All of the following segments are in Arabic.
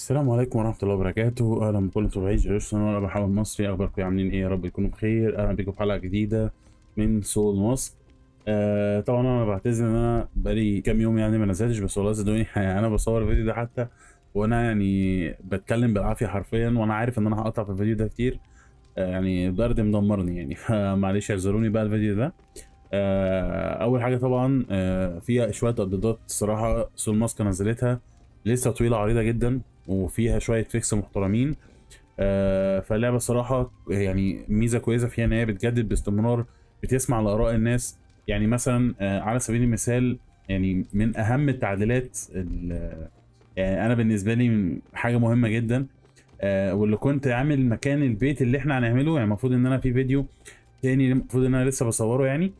السلام عليكم ورحمه الله وبركاته، اهلا بكل متابعي قناه البحر المصري. اخباركم عاملين ايه؟ يا رب تكونوا بخير. اهلا بيكم في حلقه جديده من سول ماسك. طبعا انا بعتذر ان انا بقالي كام يوم يعني ما نزلتش، بس والله صدقوني انا بصور الفيديو ده حتى وانا يعني بتكلم بالعافيه حرفيا، وانا عارف ان انا هقطع في الفيديو ده كتير، يعني البرد مدمرني يعني، فمعلش اعذروني بقى الفيديو ده. اول حاجه طبعا فيها شويه تجديدات الصراحه سول ماسك نزلتها، لسه طويله عريضه جدا وفيها شويه فيكس محترمين. فاللعبه صراحه يعني ميزه كويسه فيها ان هي بتجدد باستمرار، بتسمع لاراء الناس. يعني مثلا على سبيل المثال، يعني من اهم التعديلات يعني انا بالنسبه لي حاجه مهمه جدا، واللي كنت عامل مكان البيت اللي احنا هنعمله، يعني المفروض ان انا في فيديو تاني المفروض ان انا لسه بصوره. يعني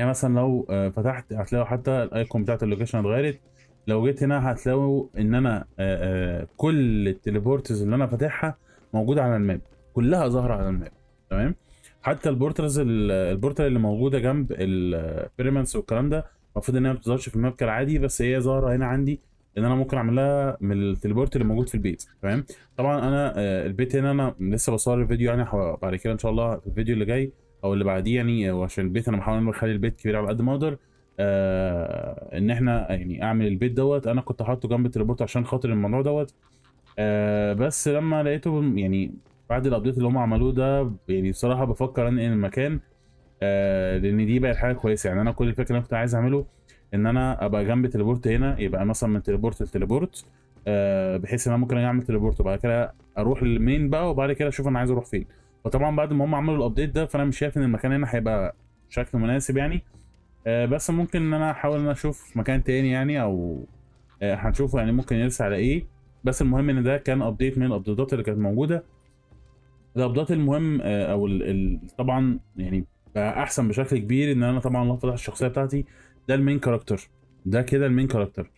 مثلا لو فتحت هتلاقوا حتى الايقون بتاعت اللوكيشن اتغيرت. لو جيت هنا هتلاقوا ان انا كل التليبورتز اللي انا فاتحها موجوده على الماب، كلها ظاهره على الماب، تمام. حتى البورتال اللي موجوده جنب البيرمنتس والكلام ده المفروض ان هي ما بتظهرش في الماب كالعادي، بس هي ظاهره هنا عندي ان انا ممكن اعملها من التليبورت اللي موجود في البيت، تمام. طبعا انا البيت هنا انا لسه بصور الفيديو، يعني بعد كده ان شاء الله في الفيديو اللي جاي او اللي بعديه، يعني وعشان البيت انا بحاول اخلي البيت كبير على قد ما اقدر. ان احنا يعني اعمل البيت دوت، انا كنت حاطه جنب التليبورت عشان خاطر الموضوع دوت. بس لما لقيته يعني بعد الابديت اللي هم عملوه ده، يعني بصراحه بفكر انقل المكان، لان دي بقت حاجه كويسه. يعني انا كل الفكره اللي انا كنت عايز اعمله ان انا ابقى جنب تليبورت هنا، يبقى مثلا من تليبورت لتليبورت، بحيث ان انا ممكن اعمل تليبورت وبعد كده اروح للمين بقى، وبعد كده اشوف انا عايز اروح فين. فطبعا بعد ما هم عملوا الابديت ده فانا مش شايف ان المكان هنا هيبقى شكل مناسب يعني، بس ممكن ان انا احاول ان انا اشوف مكان تاني يعني، او هنشوفه يعني ممكن يرسى على ايه. بس المهم ان ده كان ابديت من الابديتات اللي كانت موجوده. الابديت المهم او طبعا يعني بقى احسن بشكل كبير، ان انا طبعا لو فتحت الشخصيه بتاعتي ده المين كاركتر، ده كده المين كاركتر.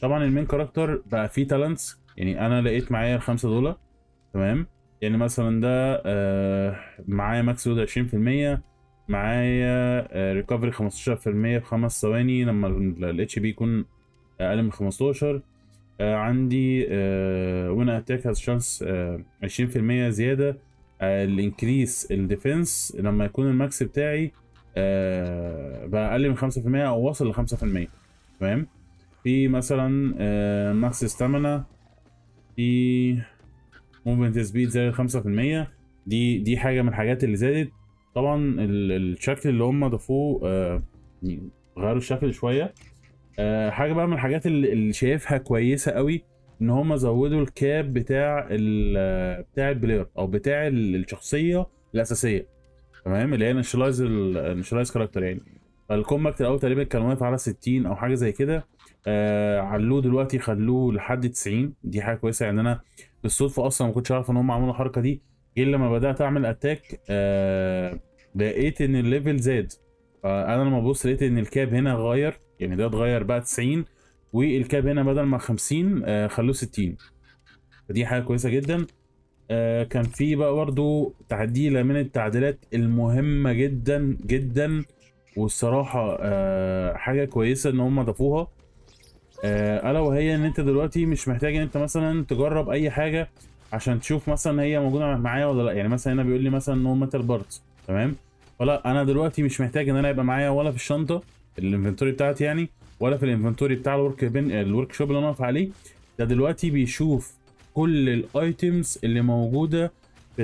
طبعا المين كاركتر بقى فيه تالنتس، يعني انا لقيت معايا $5 تمام. يعني مثلا ده معايا ماكس لود 20%، معايا ريكفري 15% في 5 ثواني لما الاتش بي يكون اقل من 15. عندي وين اتاك هاز شانس 20% زياده، الانكريس الديفنس لما يكون الماكس بتاعي بقى اقل من 5% او وصل ل 5%، تمام. في مثلا ماكس ستامنا، في موفمنت سبيد زائد 5%، دي حاجه من الحاجات اللي زادت. طبعا الشكل اللي هم ضافوه غيروا الشكل شويه. حاجه بقى من الحاجات اللي شايفها كويسه قوي، ان هم زودوا الكاب بتاع البلاير او بتاع الشخصيه الاساسيه، تمام، اللي هي الانشلايز كاركتر يعني. فالكومباكت الاول تقريبا كان واقف على 60 او حاجه زي كده، علوه دلوقتي خلوه لحد 90. دي حاجه كويسه يعني، انا بالصدفه اصلا ما كنتش عارف ان هم عملوا الحركه دي غير لما بدات اعمل اتاك. لقيت ان الليفل زاد، فانا لما ببص لقيت ان الكاب هنا اتغير، يعني ده اتغير بقى 90، والكاب هنا بدل ما 50 خلوه 60، فدي حاجه كويسه جدا. كان في بقى برضو تعديله من التعديلات المهمه جدا جدا، والصراحه حاجه كويسه ان هم ضافوها، الا وهي ان انت دلوقتي مش محتاج ان انت مثلا تجرب اي حاجه عشان تشوف مثلا هي موجوده معايا ولا لا. يعني مثلا هنا بيقول لي مثلا نو ماتر بارت، تمام، فلا انا دلوقتي مش محتاج ان انا يبقى معايا ولا في الشنطه الانفنتوري بتاعتي يعني، ولا في الانفنتوري بتاع الورك شوب اللي انا واقف عليه ده. دلوقتي بيشوف كل الايتمز اللي موجوده في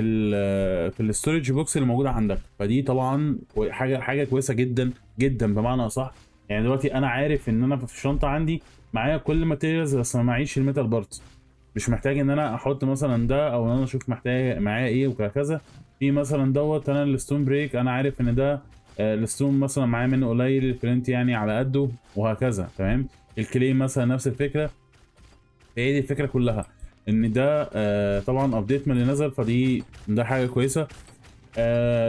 الستورج بوكس اللي موجوده عندك، فدي طبعا حاجه كويسه جدا جدا بمعنى اصح. يعني دلوقتي انا عارف ان انا في الشنطه عندي معايا كل الماتيريالز، بس ما معيش الميتال بارتس، مش محتاج ان انا احط مثلا ده، او ان انا اشوف محتاج معايا ايه وكذا. في مثلا دوت انا الستون بريك، انا عارف ان ده الستون مثلا معايا منه قليل، الفلنت يعني على قده وهكذا، تمام. الكلي مثلا نفس الفكره. هي دي الفكره كلها، ان ده طبعا ابديت من اللي نزل، ده حاجه كويسه.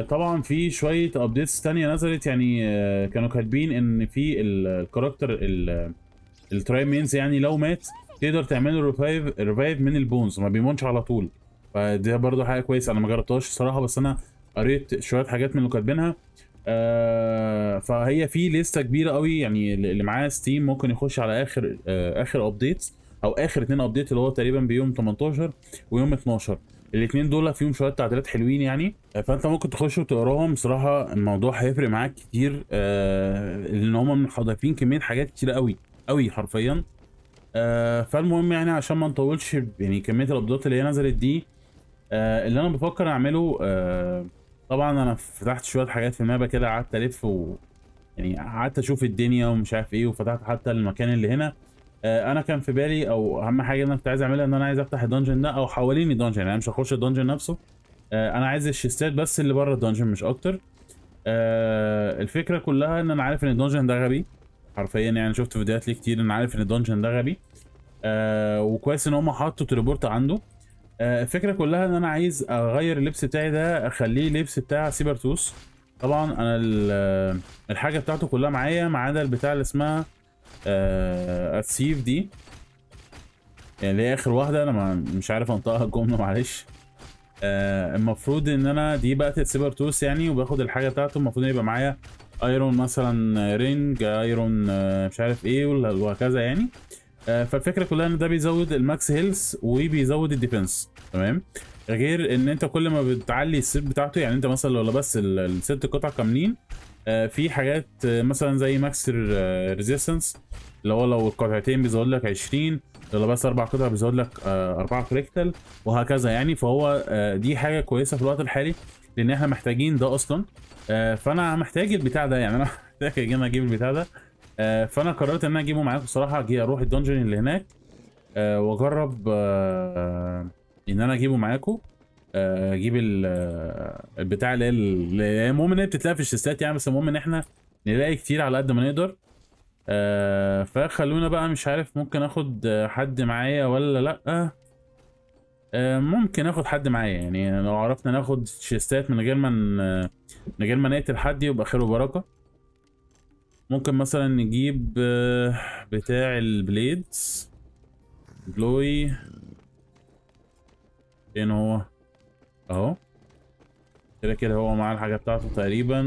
طبعا في شويه ابديتس ثانيه نزلت، يعني كانوا كاتبين ان في الكاركتر التراي مينز، يعني لو مات تقدر تعمل ريفايف من البونز، ما بيمونش على طول، فده برده حاجه كويسه. انا ما جربتهاش الصراحه، بس انا قريت شويه حاجات من اللي كاتبينها. فهي في لسته كبيره قوي، يعني اللي معاه ستيم ممكن يخش على اخر ابديت او اخر اتنين ابديت اللي هو تقريبا بيوم 18 ويوم 12، الاتنين دول فيهم شويه تعديلات حلوين يعني، فانت ممكن تخش وتقراهم. صراحه الموضوع هيفرق معاك كتير، لان هم حاطين كميه حاجات كتيره قوي قوي حرفيا. فالمهم يعني عشان ما نطولش يعني كميه الابديتات اللي هي نزلت دي، اللي انا بفكر اعمله طبعا انا فتحت شويه حاجات في المابا كده، قعدت الف يعني قعدت اشوف الدنيا ومش عارف ايه، وفتحت حتى المكان اللي هنا. انا كان في بالي او اهم حاجه انا كنت عايز اعملها ان انا عايز افتح الدنجن ده او حوالين الدنجن، يعني انا مش هخش الدنجن نفسه، انا عايز الشيستات بس اللي بره الدنجن مش اكتر. الفكره كلها ان انا عارف ان الدنجن ده غبي حرفيا، يعني شفت فيديوهات ليه كتير ان عارف ان الدنجن ده غبي، وكويس ان هم حطوا تليبورت عنده. الفكره كلها ان انا عايز اغير اللبس بتاعي ده اخليه لبس بتاع سيبرتوس. طبعا انا الحاجه بتاعته كلها معايا ما عدا البتاع اللي اسمها السيف دي، يعني اللي هي اخر واحده انا مش عارف انطقها الجمله معلش. المفروض ان انا دي بقت سيبرتوس يعني، وباخد الحاجه بتاعته. المفروض يبقى معايا ايرون مثلا رينج ايرون مش عارف ايه وهكذا يعني. فالفكره كلها ان ده بيزود الماكس هيلث وبيزود الديفنس، تمام. غير ان انت كل ما بتعلي السيت بتاعته، يعني انت مثلا لو لبست الست قطع كاملين، في حاجات مثلا زي ماكس ريزيستنس اللي هو لو القطعتين بيزود لك 20، لو لبست 4 قطع بيزود لك 4 كريكتال وهكذا يعني. فهو دي حاجه كويسه في الوقت الحالي لان احنا محتاجين ده اصلا. فانا محتاج البتاع ده، يعني انا محتاج ان انا اجيب البتاع ده. فانا قررت ان انا اجيبه معاكم الصراحه، اجي اروح الدنجن اللي هناك واجرب ان انا اجيبه معاكم، اجيب البتاع اللي هي المهم ان هي بتتلاقي في الشيستات يعني، بس المهم ان احنا نلاقي كتير على قد ما نقدر. فخلونا بقى مش عارف ممكن اخد حد معايا ولا لا. ممكن اخد حد معايا يعني، لو عرفنا ناخد شيستات من غير ما نقتل حد يبقى خير وبركه. ممكن مثلا نجيب بتاع البليدز جلوي، فين هو اهو كده هو معاه الحاجه بتاعته تقريبا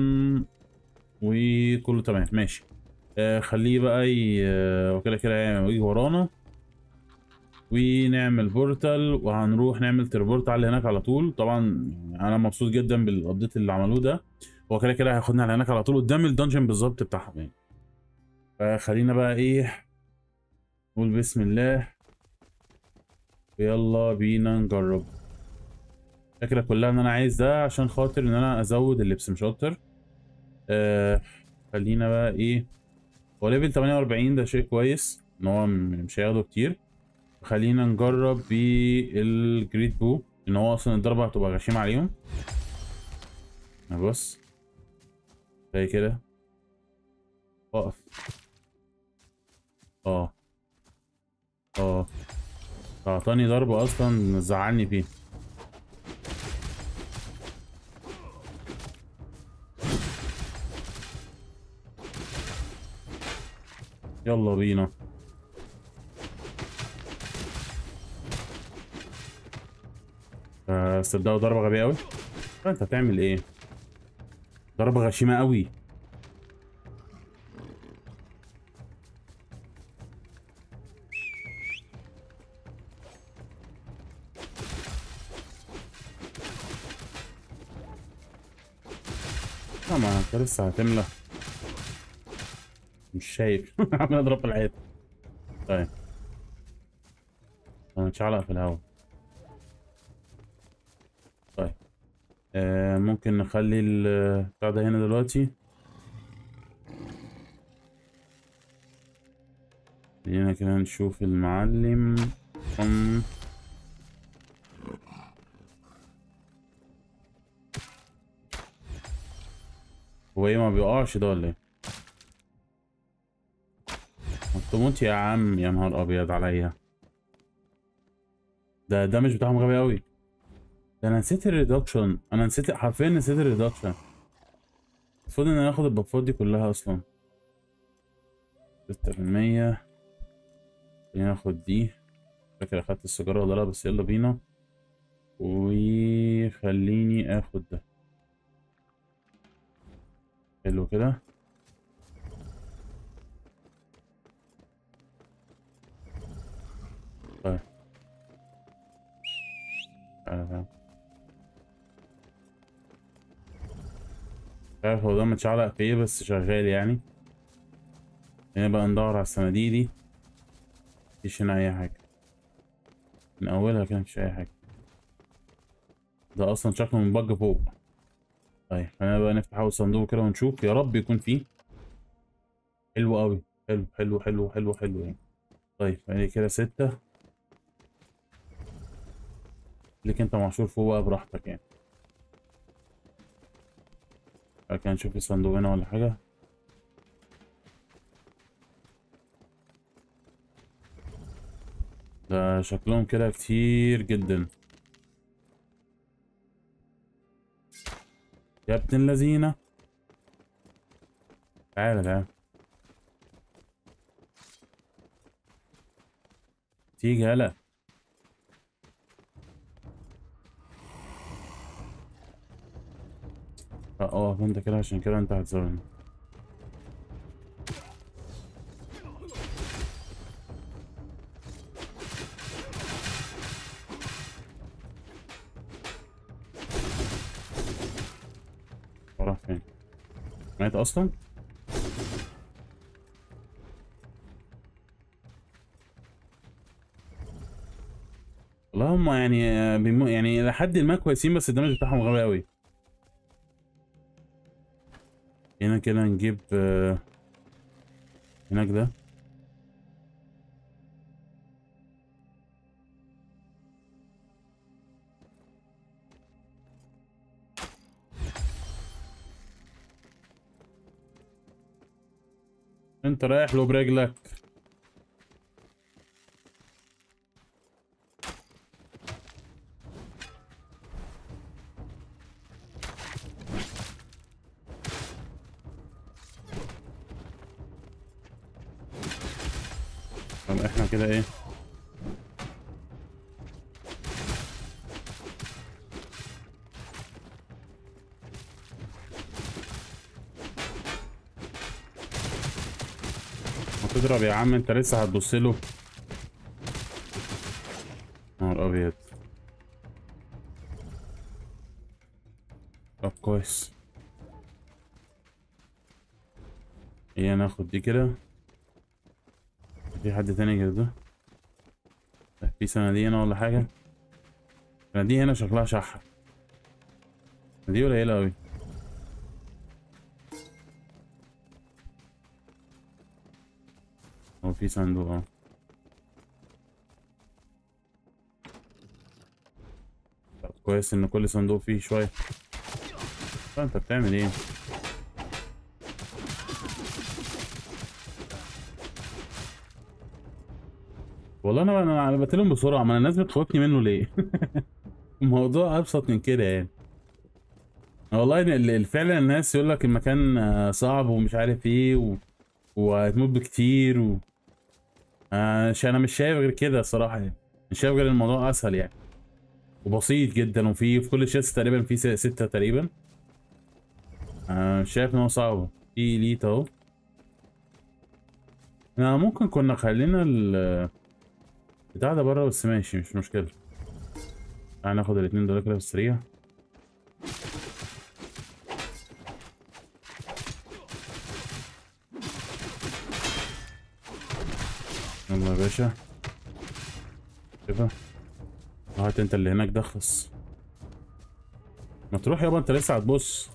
وكله تمام ماشي. خليه بقى كده يجي ورانا ونعمل بورتال، وهنروح نعمل تربورت على هناك على طول. طبعا انا مبسوط جدا بالابديت اللي عملوه ده، هو كده هياخدنا على هناك على طول قدام الدنجن بالظبط بتاعهم يعني. فخلينا بقى نقول بسم الله ويلا بينا نجرب. الفكره كلها ان انا عايز ده عشان خاطر ان انا ازود اللبس مش اكتر. خلينا بقى هو ليفل 48 ده شيء كويس ان هو مش هياخده كتير. خلينا نجرب بالجريت بو ان هو اصلا الضربه هتبقى غشيمه عليهم. بص زي كده اقف اعطاني ضربه اصلا زعلني فيه. يلا بينا صدقوا ضربه غبيه قوي. انت هتعمل ايه؟ ضربه غشيمه قوي. ما انت لسه هتملى مش شايف عمال اضرب في الحيطه. طيب انا متشعلق في الهوا. طيب ممكن نخلي البتاع ده هنا دلوقتي، خلينا كده نشوف المعلم. هو ما بيقعش ده ولا ايه؟ تموت يا عم، يا نهار ابيض عليا. ده مش بتاعهم غبي قوي. ده انا نسيت الريدكشن، انا نسيت حرفيا، نسيت الريدكشن. المفروض ان انا اخد البفات دي كلها اصلا 6%. خلينا ناخد دي، فاكر اخدت السيجاره ولا لا؟ بس يلا بينا. وخليني اخد ده حلو كده. مش عارف هو ده متشعلق في ايه بس شغال يعني. هنا بقى ندور على الصناديق دي، مفيش هنا اي حاجة من اولها كده، مفيش اي حاجة. ده اصلا شكله منبج فوق. طيب خلينا بقى نفتح اول صندوق كده ونشوف، يا رب يكون فيه. حلو قوي، حلو حلو حلو حلو حلو يعني. طيب يعني كده 6 ليك انت محشور فوق بقى براحتك يعني. كان نشوف في صندوق هنا ولا حاجة. ده شكلهم كده كتير جدا يا ابن لذينة. تعالى تعالى تيجي هلا. اقف انت كده، عشان كده انت هتزورني. راح فين؟ مات اصلا؟ والله هم يعني يعني لحد ما كويسين، بس الدمج بتاعهم غبي اوي. هنا كده نجيب هناك ده. انت رايح له برجلك. احنا كده ايه؟ هتضرب يا عم انت، لسه هتبص له. نهار ابيض. طب كويس. ايه ناخد دي كده؟ في حد تاني غير ده؟ في صناديق هنا ولا حاجة؟ صناديق هنا شكلها شحة. صناديق قليلة أوي. هو في صندوق أهو. طب كويس إن كل صندوق فيه شوية. طب أنت بتعمل إيه؟ والله انا بتكلم بسرعه، ما انا الناس بتخوفني منه ليه؟ الموضوع ابسط من كده يعني. والله فعلا الناس يقول لك المكان صعب ومش عارف ايه وهتموت بكتير انا مش شايف غير كده الصراحه يعني، مش شايف غير الموضوع اسهل يعني وبسيط جدا، وفي كل شيست تقريبا في 6 تقريبا. مش شايف ان هو صعب. في إليت اهو. انا ممكن كنا خلينا البتاع ده بره بس ماشي مش مشكلة. تعالى ناخد الاتنين دول كده بالسريع. يلا يا باشا كده. هات انت اللي هناك ده، خلص ما تروح يابا انت لسه هتبص.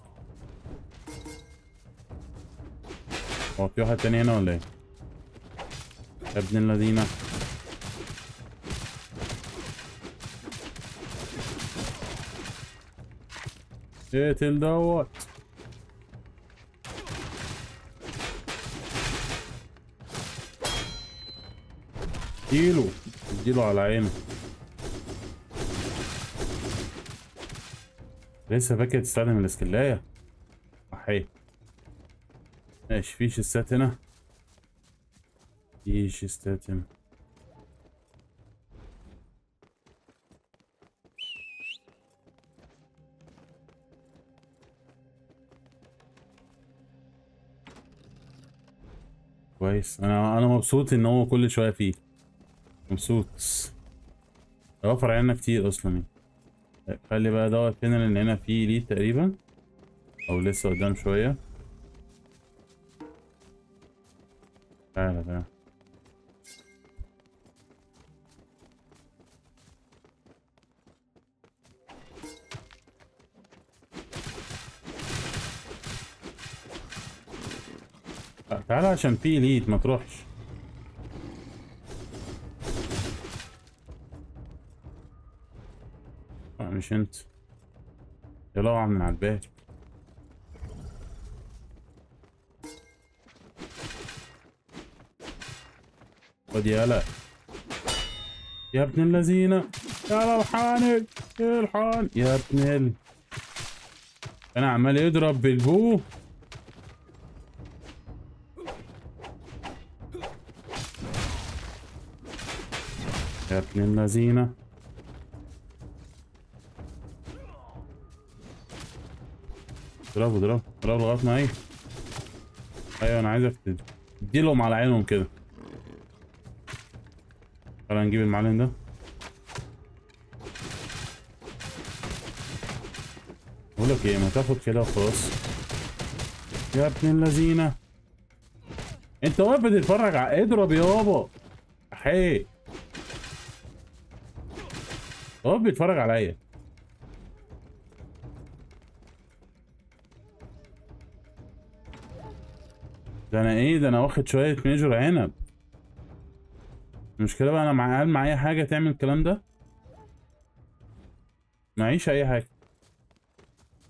هو في واحد تاني هنا ولا ايه؟ يا ابن الذين. اقتل دوت. اديله على عينه. لسه فاكر تستخدم الاسكلاية صحيح. ماشي في شيستات هنا، في شيستات هنا. كويس. انا مبسوط ان هو كل شويه فيه، مبسوط. وفر علينا كتير اصلا. طيب خلي بقى ادور فين، لان هنا في ليه تقريبا او لسه قدام شويه. تعالى تعالى تعالى عشان في ليد ما تروحش. لا مش انت، يلا اوعى من على الباب. خد يالا يا ابن اللذينة، يلا الحقني الحقني يا ابن ال، انا عمال يضرب بالبو. يا ابن اللذينة اضربوا اضربوا اضربوا لغاية ما ايه. ايوه انا عايزك تديلهم على عينهم كده. تعالى نجيب المعلم ده بقولك ايه، ما تاخد كده وخلاص. يا ابن اللذينة انت واقف بتتفرج على، اضرب يابا احيه، هو بيتفرج عليا. ده انا ايه، ده انا واخد شويه ميجور عنب. المشكله بقى انا مع، هل معايا حاجه تعمل الكلام ده؟ معيش اي حاجه،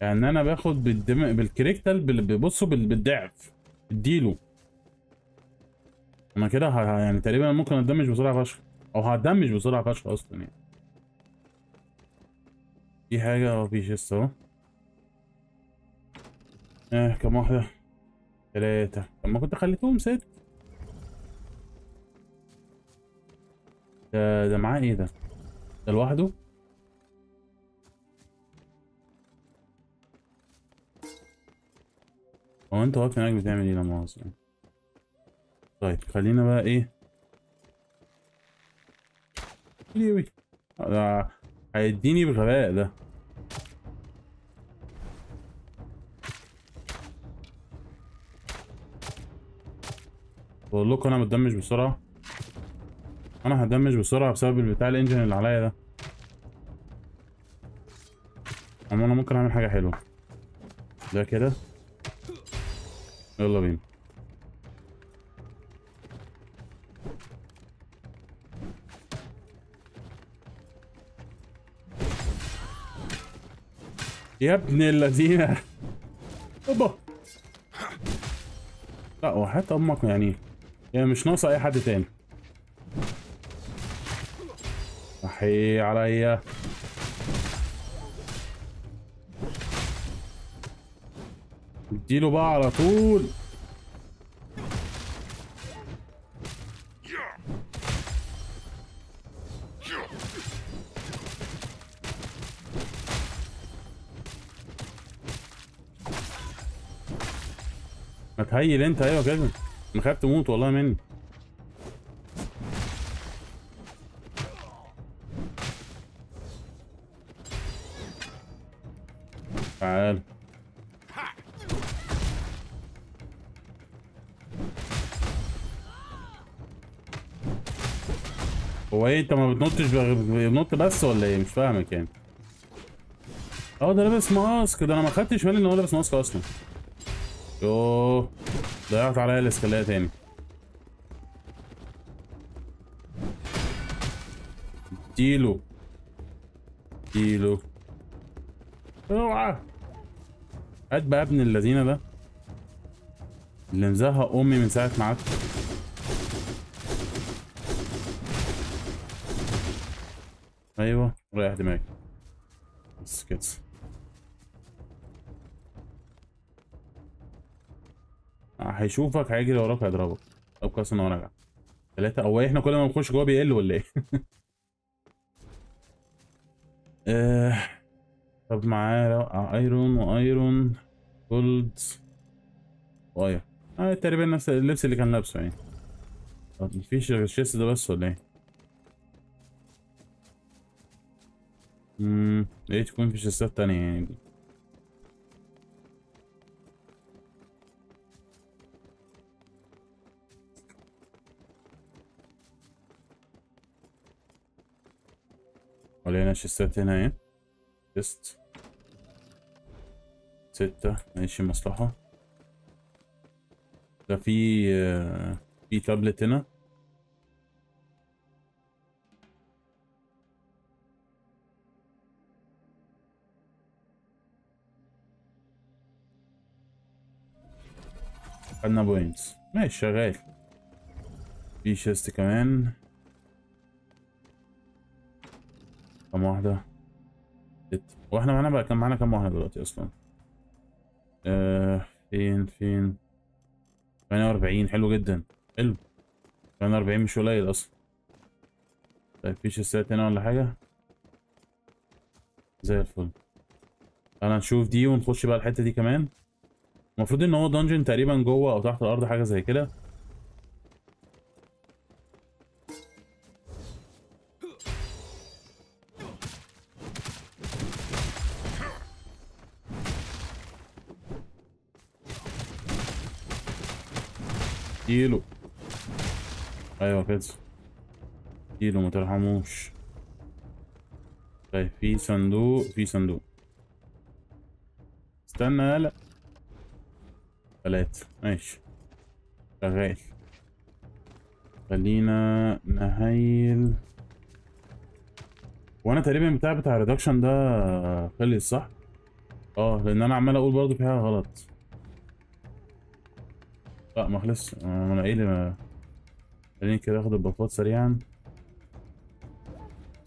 يعني انا باخد بالدم بالكريكتال ببصوا بالضعف اديله. انا كده يعني تقريبا ممكن اتدمج بسرعه فشخ، او هتدمج بسرعه فشخ اصلا. يعني في حاجة أو في شيست أهو. كم واحدة؟ 3. طب ما كنت خليتهم 6. ده معاه إيه ده؟ ده لوحده؟ هو أنت واقف هناك بتعمل إيه لما مؤاخذة؟ طيب خلينا بقى إيه؟ ليه ده هيديني بالغباء ده. بقول لكم انا متدمج بسرعه، انا هتدمج بسرعه بسبب البتاع الانجن اللي عليا ده. اما انا ممكن اعمل حاجه حلوه ده كده، يلا بينا. يا ابن اللذينة اوبا. لا وحتى امك يعني مش ناقصه اي حد تاني. احيي عليا اديله بقى على طول. هيل انت، ايوه كده انا خايف تموت والله مني. تعال هو ايه انت ما بتنطش بنط بس ولا ايه؟ مش فاهمك يعني. ده لابس ماسك، ده انا ما خدتش بالي ان هو لابس ماسك اصلا. يوه ضيعت عليا الاسكلايه تاني. اديله اديله اوعى. هات بقى ابن اللذينه ده اللي مزهق امي من ساعه ما قعدت. ايوه ريح دماغي بس كده. هيشوفك هيجري وراك هيضربك. طب كويس ان هو راجع 3. هو احنا كل ما بنخش جوه بيقل ولا ايه؟ طب معاه ايرون وايرون جولد واير، تقريبا نفس اللبس اللي كان لابسه يعني. طب مفيش غير الشيست ده بس ولا ايه؟ ليه تكون في شاسات تانية يعني دي؟ ولينا شاسات هنا اهي. تست 6 ماشي مصلحة. ده في تابلت هنا. خدنا بوينتس ماشي شغال. في شيست كمان. كم واحدة؟ واحنا معانا بقى كان معانا كم واحدة دلوقتي اصلا؟ فين 48. حلو جدا حلو. 48 مش قليل اصلا. طيب في شيستات هنا ولا حاجة؟ زي الفل. تعالى نشوف دي ونخش بقى الحتة دي كمان. المفروض ان هو دنجن تقريبا جوه او تحت الارض حاجه زي كده. كيلو ايوه كده كيلو مترحموش. طيب في صندوق استنى يالا. 3 ماشي شغال. خلينا نهيل. وانا تقريبا بتاع ريدكشن ده خلص صح؟ لان انا عمال اقول برضه في حاجه غلط. لا ما خلصش. انا ايه اللي خليني كده اخد البطاطس سريعا.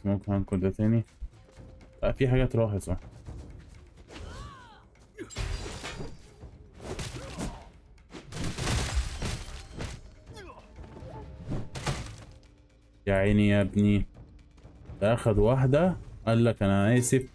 ممكن هنكون ده تاني. لا في حاجات راحت صح. يا عيني يا ابني ده اخد واحدة قال لك انا اسف.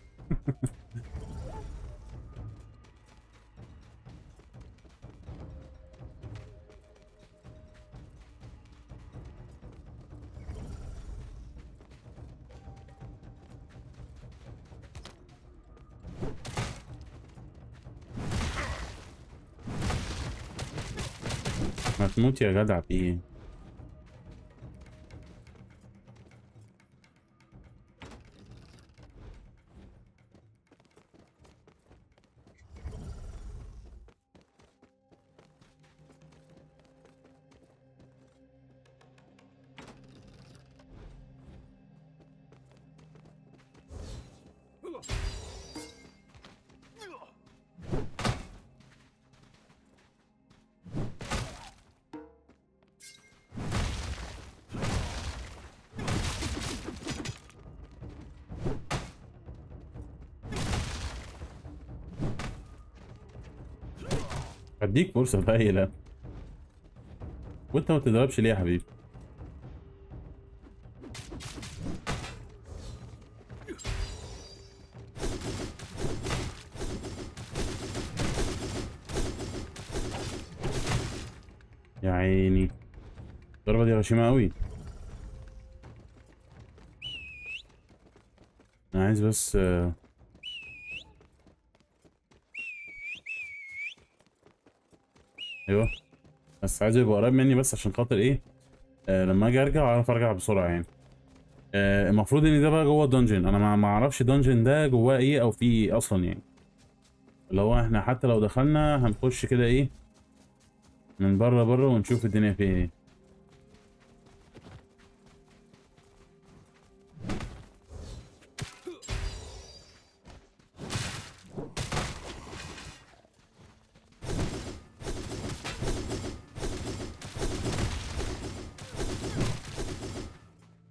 ما تموت يا جدع بايه؟ هديك فرصة قليلة وانت ما بتضربش ليه يا حبيبي؟ يا عيني الضربة دي غشيمة قوي. انا عايز بس ايوه بس عايز يبقى قريب مني بس عشان خاطر ايه لما اجي ارجع اعرف ارجع بسرعه يعني. المفروض ان ده بقى جوه الدنجن. انا ما اعرفش دنجن ده جواه ايه او فيه ايه اصلا يعني. اللي هو احنا حتى لو دخلنا هنخش كده ايه من بره ونشوف الدنيا فيه ايه.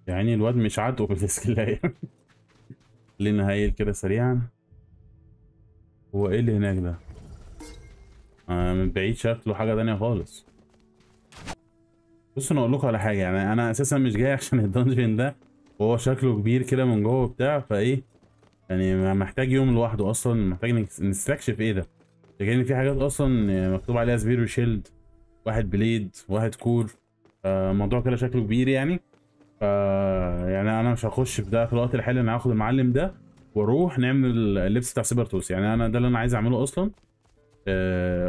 يعني الواد مش عاتقه بالسكلايه. خلينا هايل كده سريعا. هو ايه اللي هناك ده؟ من بعيد شكله حاجه تانية خالص. بصوا انا اقول لكم على حاجه يعني. انا اساسا مش جاي عشان الدنجن ده وهو شكله كبير كده من جوه وبتاع. فايه يعني محتاج يوم لوحده اصلا. محتاج نستكشف ايه ده. لكن في حاجات اصلا مكتوب عليها سبير وشيلد. 1 بليد 1 كور. الموضوع كده شكله كبير يعني. يعني انا مش هخش في ده في الوقت الحالي. انا هاخد المعلم ده واروح نعمل اللبس بتاع سيبرتوس. يعني انا ده اللي انا عايز اعمله اصلا.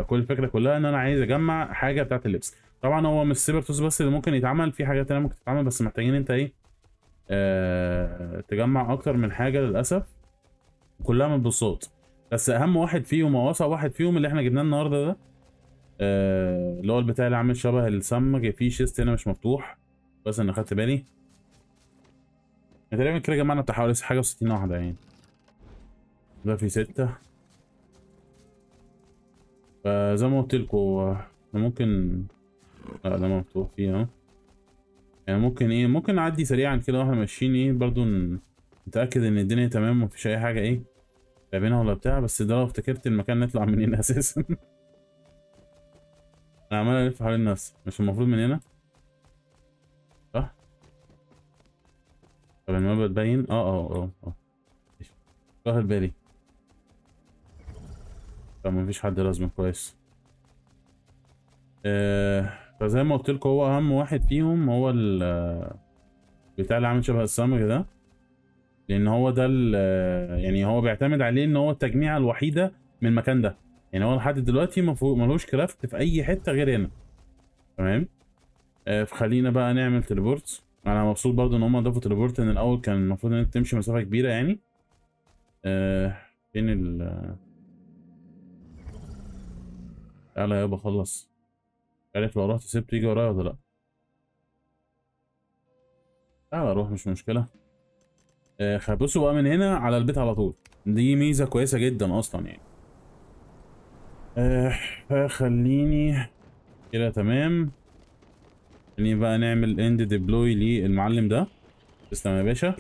كل الفكره كلها ان انا عايز اجمع حاجه بتاعت اللبس. طبعا هو مش سيبرتوس بس اللي ممكن يتعمل، في حاجات تانية ممكن تتعمل، بس محتاجين انت ايه تجمع اكتر من حاجه للاسف، كلها من بالصوت. بس اهم واحد فيهم واصعب واحد فيهم اللي احنا جبناه النهارده ده، اللي هو البتاع اللي عامل شبه السم. في شيست هنا مش مفتوح، بس انا خدت بالي تقريبا كده جمعنا بتاع حوالي حاجه و60 واحده يعني. ده في 6، فزي ما قلت لكم ممكن لا ده مفتوح فيه اهو. يعني ممكن ايه، ممكن نعدي سريعا كده واحنا ماشيين ايه برضو نتاكد ان الدنيا تمام ومفيش اي حاجه ايه تابعينها ولا بتاع. بس ده لو افتكرت المكان نطلع منين اساسا. انا عمال الف حوالين نفسي، مش المفروض من هنا صح؟ طب الماب بتبين اه ظهر بالي. طب مفيش حد لازم كويس. فزي ما قلت لكم هو اهم واحد فيهم هو بتاع اللي عامل شبه السمك ده، لان هو ده يعني هو بيعتمد عليه ان هو التجميعه الوحيده من المكان ده. يعني هو لحد دلوقتي ملوش كرافت في اي حته غير هنا، تمام. فخلينا بقى نعمل تليبورت. انا مبسوط برضو ان هم اضافوا تليبورت، ان الاول كان المفروض انك تمشي مسافه كبيره يعني. فين تعالى يابا خلص. مش عارف لو رحت سبت يجي ورايا ولا لا. تعالى اروح مش مشكله. بصوا بقى من هنا على البيت على طول، دي ميزه كويسه جدا اصلا يعني. فخليني كده تمام. خليني بقى نعمل اند ديبلوي للمعلم ده. تسلم يا باشا.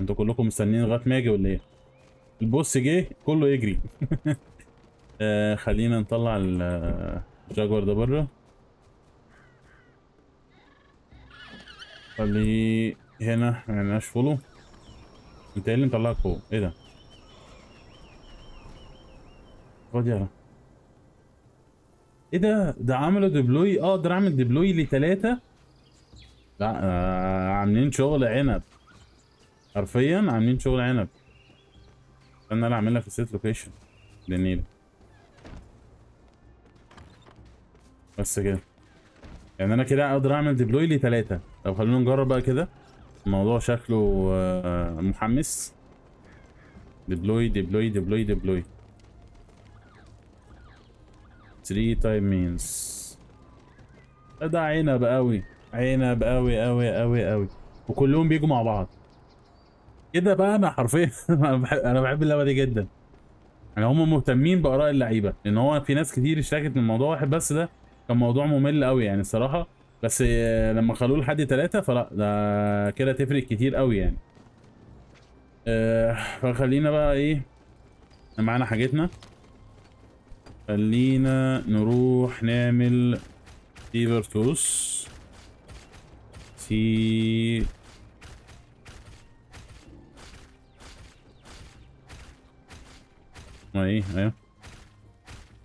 انتوا كلكم مستنيين لغايه ما اجي ولا ايه؟ البوس جه كله يجري. خلينا نطلع الجاكوار ده بره. خليه هنا معناش فولو. انت ايه اللي مطلعك فوق؟ ايه ده؟ خد يلا. ايه ده؟ ده عملوا ديبلوي. اقدر اعمل ديبلوي ل3. لا عاملين شغل عنب. حرفيا عاملين شغل عنب. استنى انا اعمل لك السيت لوكيشن للنيله. بس كده يعني انا كده اقدر اعمل ديبلوي ل3. طب خلونا نجرب بقى كده، الموضوع شكله محمس. ديبلوي ديبلوي ديبلوي ديبلوي 3 تايم مينز. ده عنب قوي، عنب قوي قوي قوي قوي، وكلهم بيجوا مع بعض كده بقى. انا حرفيا انا بحب اللعبه دي جدا. يعني هم مهتمين باراء اللعيبه، لان هو في ناس كتير اشتكت من الموضوع واحد بس، ده كان موضوع ممل قوي يعني الصراحه. بس لما خلوه لحد 3 فلا ده كده تفرق كتير قوي يعني. فخلينا بقى ايه معانا حاجتنا. خلينا نروح نعمل سيبرتوس. ايه ايوه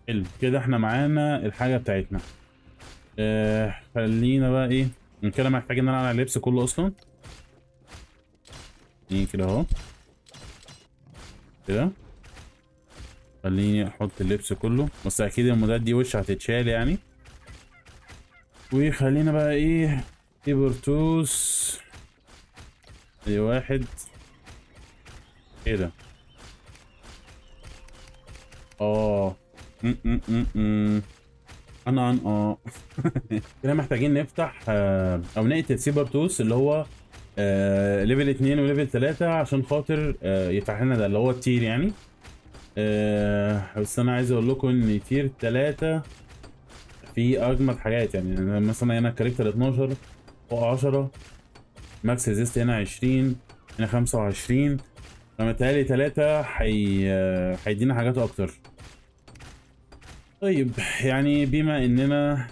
حلو كده، احنا معانا الحاجه بتاعتنا. خلينا بقى ايه من كده. محتاج ان انا على اللبس كله اصلا ايه كده اهو كده. خليني احط اللبس كله، بس اكيد المودات دي وش هتتشال يعني. وخلينا بقى ايه سيبرتوس دي 1 ايه ده. كده محتاجين نفتح او نقتل سيبرتوس اللي هو ليفل 2 وليفل 3 عشان خاطر يفتح لنا ده اللي هو التير يعني. بس انا عايز اقول لكم ان تير 3 فيه اجمد حاجات يعني. مثلا هنا الكاركتر 12 فوق 10 ماكس ريزيست، هنا 20، هنا 25. فمتهيألي 3 هيدينا حاجات اكتر. طيب يعني بما اننا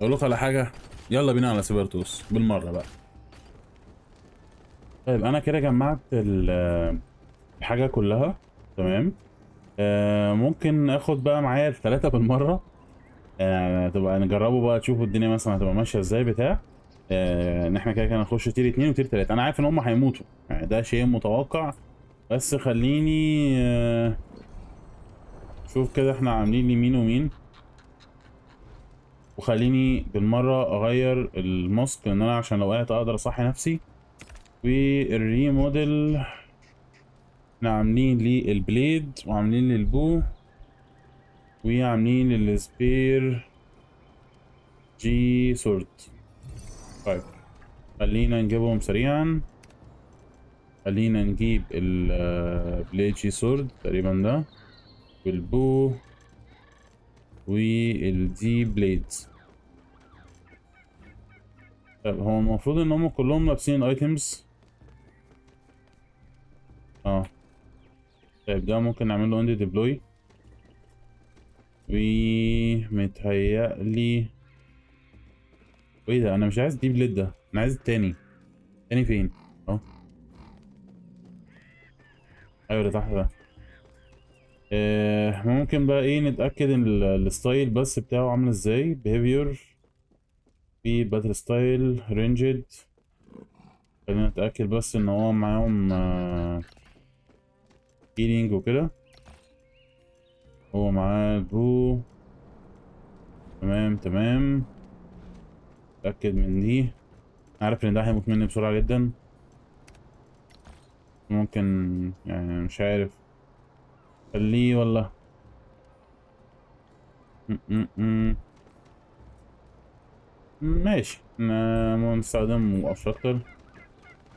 اقول لكم على حاجه، يلا بينا على سيبرتوس بالمره بقى. طيب انا كده جمعت الحاجه كلها تمام. ممكن اخد بقى معايا ال3 بالمره، تبقى نجربه بقى تشوفوا الدنيا مثلا هتبقى ماشيه ازاي بتاع. ان احنا كده هنخش تير 2 وتير 3. انا عارف ان هم هيموتوا يعني، ده شيء متوقع، بس خليني شوف كده احنا عاملين لي مين ومين، وخليني بالمره اغير الماسك لان انا عشان لو وقعت اقدر اصحي نفسي. والريموديل احنا عاملين لي البليد وعاملين لي البو وعاملين لي السبير جي سورد. طيب خلينا نجيبهم سريعا، خلينا نجيب البليد جي سورد تقريبا ده، والبو والدي بليد. طيب هو المفروض ان هم كلهم لابسين ايتمز. طيب ده ممكن نعمل له اند ديبلوي، ومتهيألي ايه ده، انا مش عايز دي بليد ده، انا عايز التاني. التاني فين؟ ايوه ده تحت ده. ممكن بقى ايه نتأكد ان الستايل بس بتاعه عامل ازاي. بيهيفير في باتل ستايل رينجد، خلينا نتأكد بس ان هو معاهم هيلينج وكده. هو معاه البو، تمام تمام. اتأكد من دي، عارف ان ده هيموت مني بسرعة جدا، ممكن يعني مش عارف خليه والله. ماشي انا مستخدم وقفش اكتر.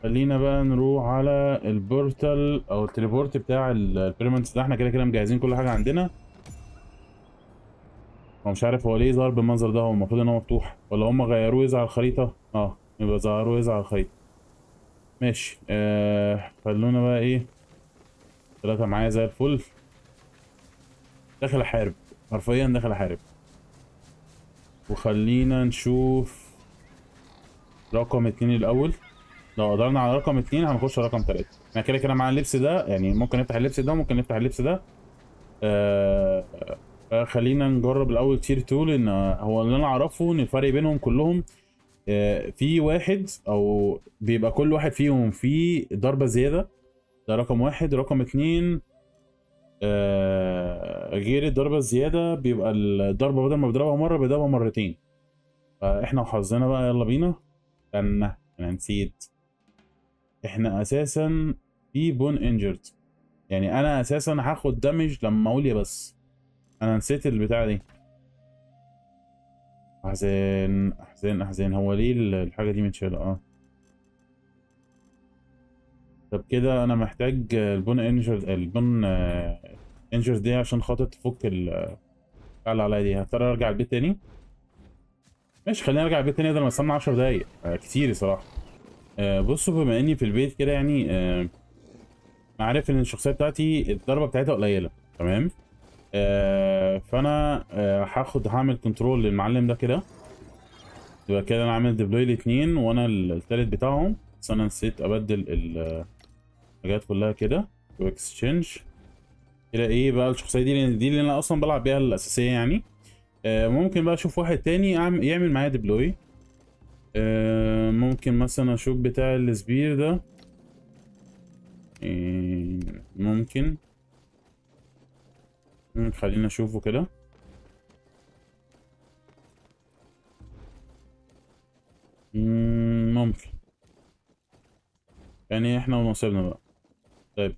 خلينا بقى نروح على البورتال او التليبورت بتاع البيرمنتس ده، احنا كده كده مجهزين كل حاجة عندنا. هو مش عارف هو ليه ظهر بالمنظر ده، هو المفروض ان هو مفتوح ولا هم غيروه يظهر على الخريطة؟ يبقى ظهروه يظهر على الخريطة. ماشي خلونا بقى ايه، ثلاثة معايا زي الفل، داخل احارب حرفيا، داخل احارب. وخلينا نشوف رقم 2 الاول، لو قدرنا على رقم 2 هنخش على رقم 3. انا كده كده معايا اللبس ده، يعني ممكن نفتح اللبس ده وممكن نفتح اللبس ده. خلينا نجرب الاول تير 2، لان هو اللي انا اعرفه ان الفرق بينهم كلهم في واحد، او بيبقى كل واحد فيهم في ضربه زياده، ده رقم 1. رقم 2 غير الضربه الزياده بيبقى الضربه بدل ما بيضربها مره بيضربها مرتين. فاحنا وحظنا بقى، يلا بينا. استنى انا نسيت، احنا اساسا في بون انجرد، يعني انا اساسا هاخد دمج لما اقول يا بس، انا نسيت البتاعه دي. احزن احزن احزن، هو ليه الحاجه دي متشاله؟ طب كده انا محتاج البون انجر، البون انجر دي عشان خاطر تفك البتاع اللي عليا دي. هضطر ارجع البيت تاني. ماشي خليني ارجع البيت تاني بدل ما استنى 10 دقايق كتير الصراحه. بصوا بما اني في البيت كده يعني، انا عارف ان الشخصيه بتاعتي الضربه بتاعتها قليله، تمام؟ فانا هعمل كنترول للمعلم ده كده، يبقى كده انا عامل ديبلوي ال2 وانا التالت بتاعهم، بس انا نسيت ابدل الحاجات كلها كده واكسشينج كده. ايه بقى الشخصيه دي؟ لان دي اللي انا اصلا بلعب بيها الاساسيه يعني. ممكن بقى اشوف واحد تاني يعمل معايا ديبلوي. ممكن مثلا اشوف بتاع السبير ده، ممكن خلينا نشوفه كده. ممكن يعني احنا ونصيبنا بقى. طيب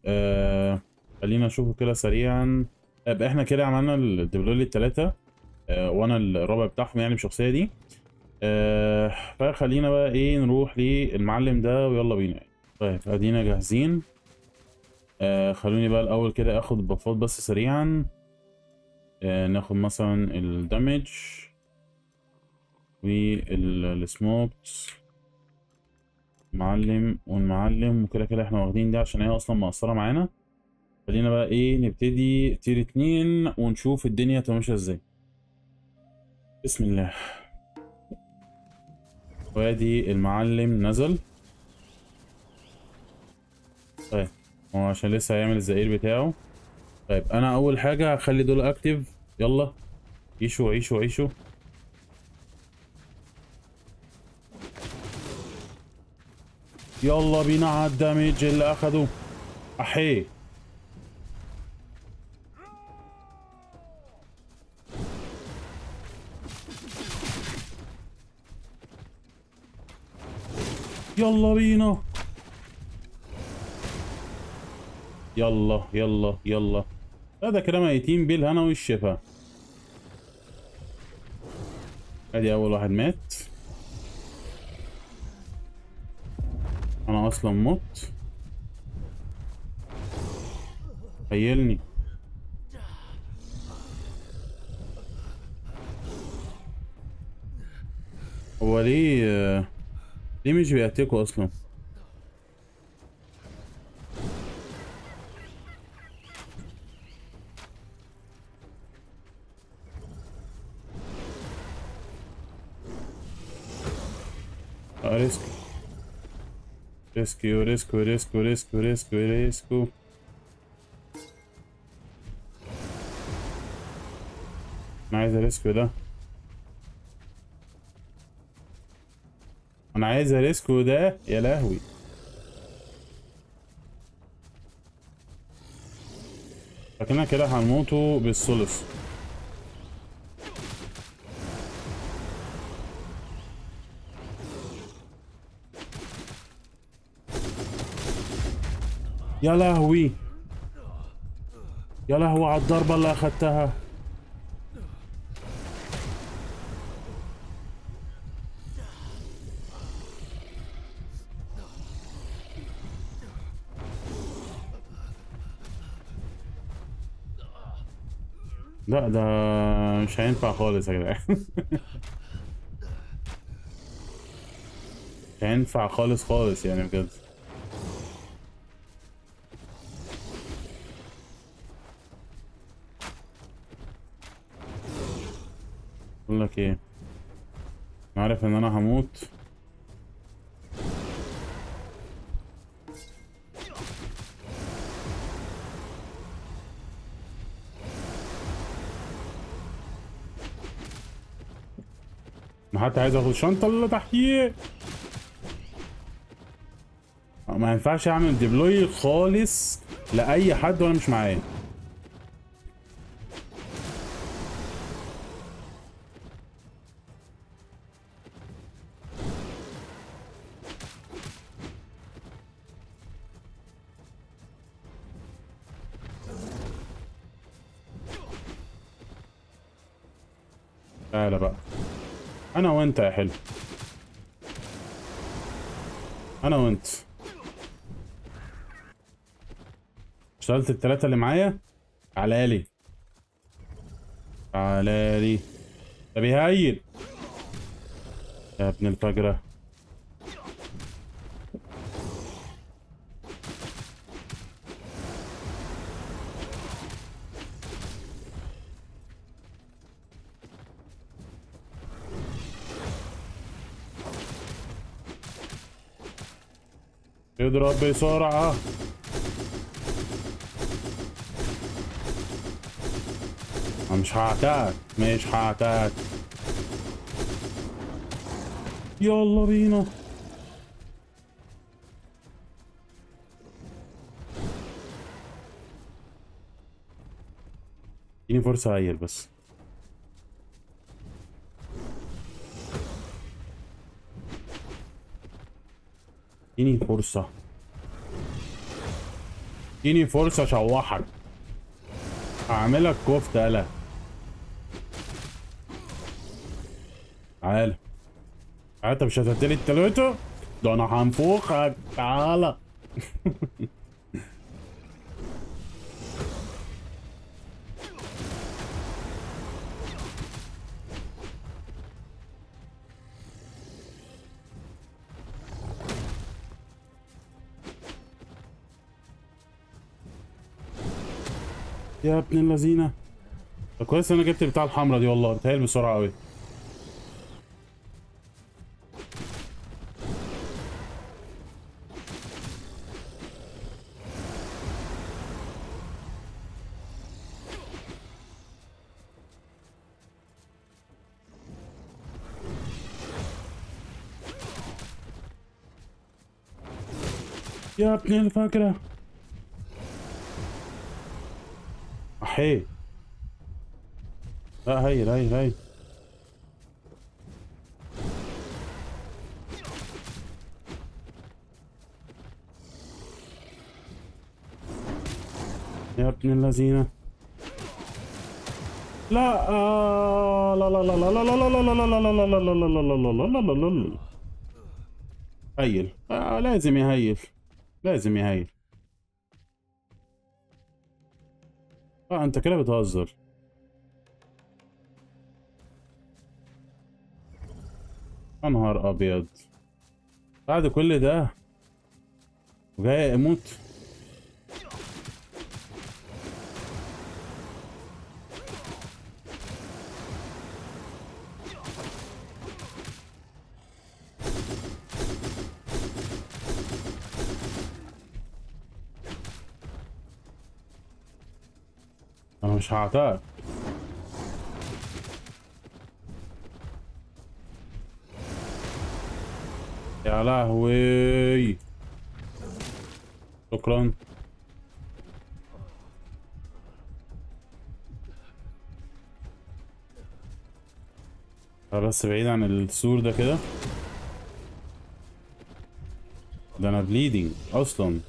خلينا نشوفه كده سريعا. طيب احنا كده عملنا الدبلول ال3 وانا الرابع بتاعهم يعني بالشخصيه دي. فخلينا بقى ايه نروح للمعلم ده ويلا بينا. طيب ادينا جاهزين. خلوني بقى الاول كده اخد البفات بس سريعا. ناخد مثلا الدمج والسموكس معلم والمعلم، وكده كده احنا واخدين دي عشان هي اصلا مقصره معانا. خلينا بقى ايه نبتدي تير 2 ونشوف الدنيا تمشي ازاي. بسم الله. وادي المعلم نزل. طيب هو عشان لسه هيعمل الزئير بتاعه. طيب انا اول حاجه هخلي دول اكتف، يلا عيشوا عيشوا عيشوا. يلا بينا على الدمج اللي اخده. احيه يلا بينا، يلا يلا يلا. هذا كده ميتين بالهنا والشفا. ادي اول واحد مات، انا اصلا مت. خيلني هو ليه مش بيعتكوا اصلا؟ ريسكيو ريسكيو ريسكيو ريسكيو ريسكيو ريسكيو. انا عايز ريسكيو ده، انا عايز ريسكيو ده. يا لهوي لكننا كده هنموتوا بالثلث. يا لهوي يا لهوي على الضربة اللي اخدتها. لا ده مش هينفع خالص يا جدعان. مش هينفع خالص خالص يعني بجد. اقول لك ايه، انا عارف ان انا هموت. انا حتى عايز اخد الشنطه اللي تحتيه. ما ينفعش اعمل ديبلوي خالص لاي حد وانا مش معاه. تعالى بقى انا وانت يا حلو، انا وانت. اشتغلت الثلاثه اللي معايا. تعالى لي تعالى لي. طب يهيل يا ابن الفجره. اضرب بسرعة. مش هعتاك مش هعتاك. يلا بينا. اديني فرصة عيل بس. اديني فرصة، اديني فرصة اشوحك. هعملك كفتة. يلا تعالى تعالى. انت مش هتديلي التلاتة ده انا هنفوخك. تعالى. يا ابن اللذينه. طب كويس انا جبت بتاع الحمرا دي، والله بتهيل بسرعه قوي. يا ابن الفكرة. احي. لا هاي هاي هاي. يا ابن اللذينة. لا لا لا لا لا لا لا لا لا لا لا لا لا لا. هيل. لازم يهيل. لازم يهيل. انت كده بتهزر. يا نهار ابيض. بعد كل ده وجاي اموت. انا مش هعترف. يا لهوي شكرا. بس بعيد عن السور ده كده. ده انا بليدنج اصلا.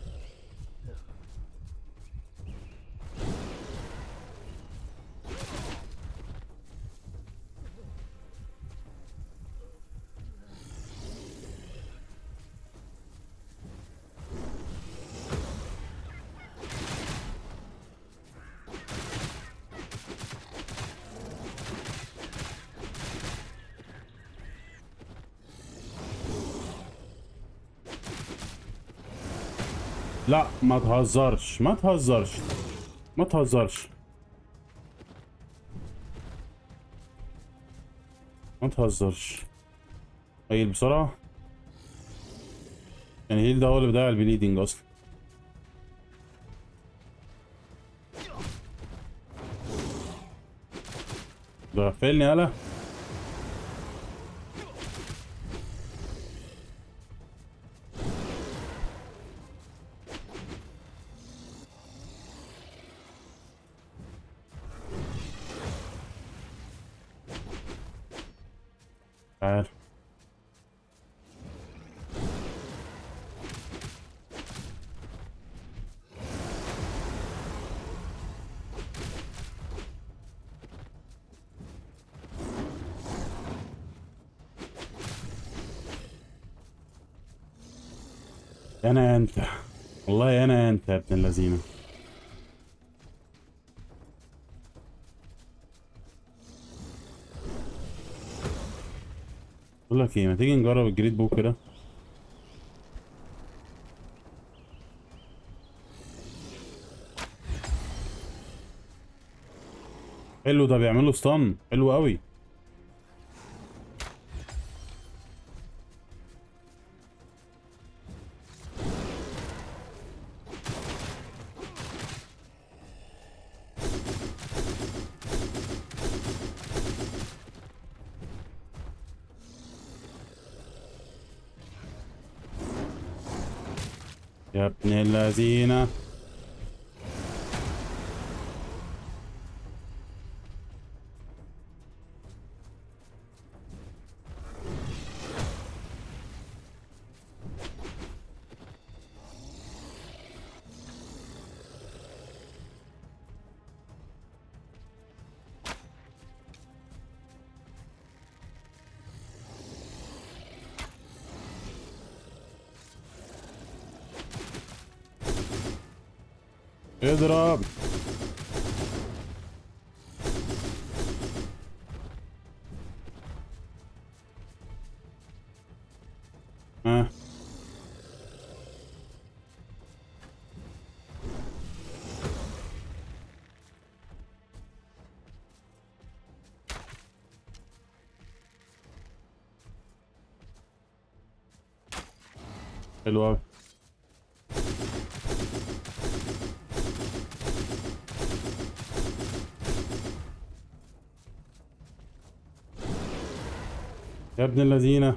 لا ما تهزرش ما تهزرش ما تهزرش ما تهزرش. هيل بسرعة. يعني هيل ده هو اللي بيضيع البليدنج اصلا. ده قفلني يالا. تعال انا انت والله انا انت يا ابن اللذينه. بقول لك ايه، ما تيجي نجرب الجريد بوك كده. حلو ده بيعمل له ستان حلو قوي. يا ابن اللذينة. اضرب ها. حلو قوي. يا ابن اللذينة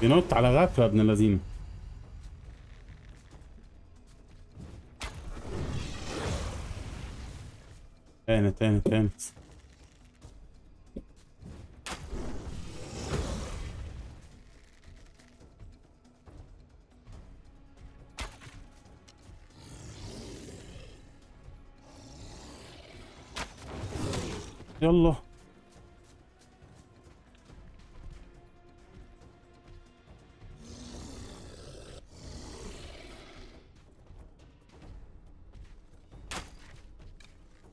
بينط على غفلة. ابن اللذينة تاني يلا.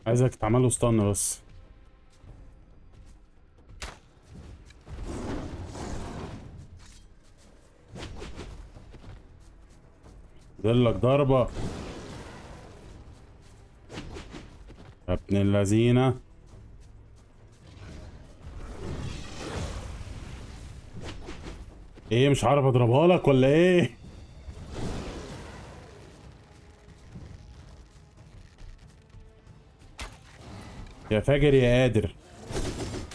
عايزك تعمل له استنى بس. دلك ضربة يا ابن اللذينة. ايه مش عارف اضربها لك ولا ايه؟ يا فاجر يا قادر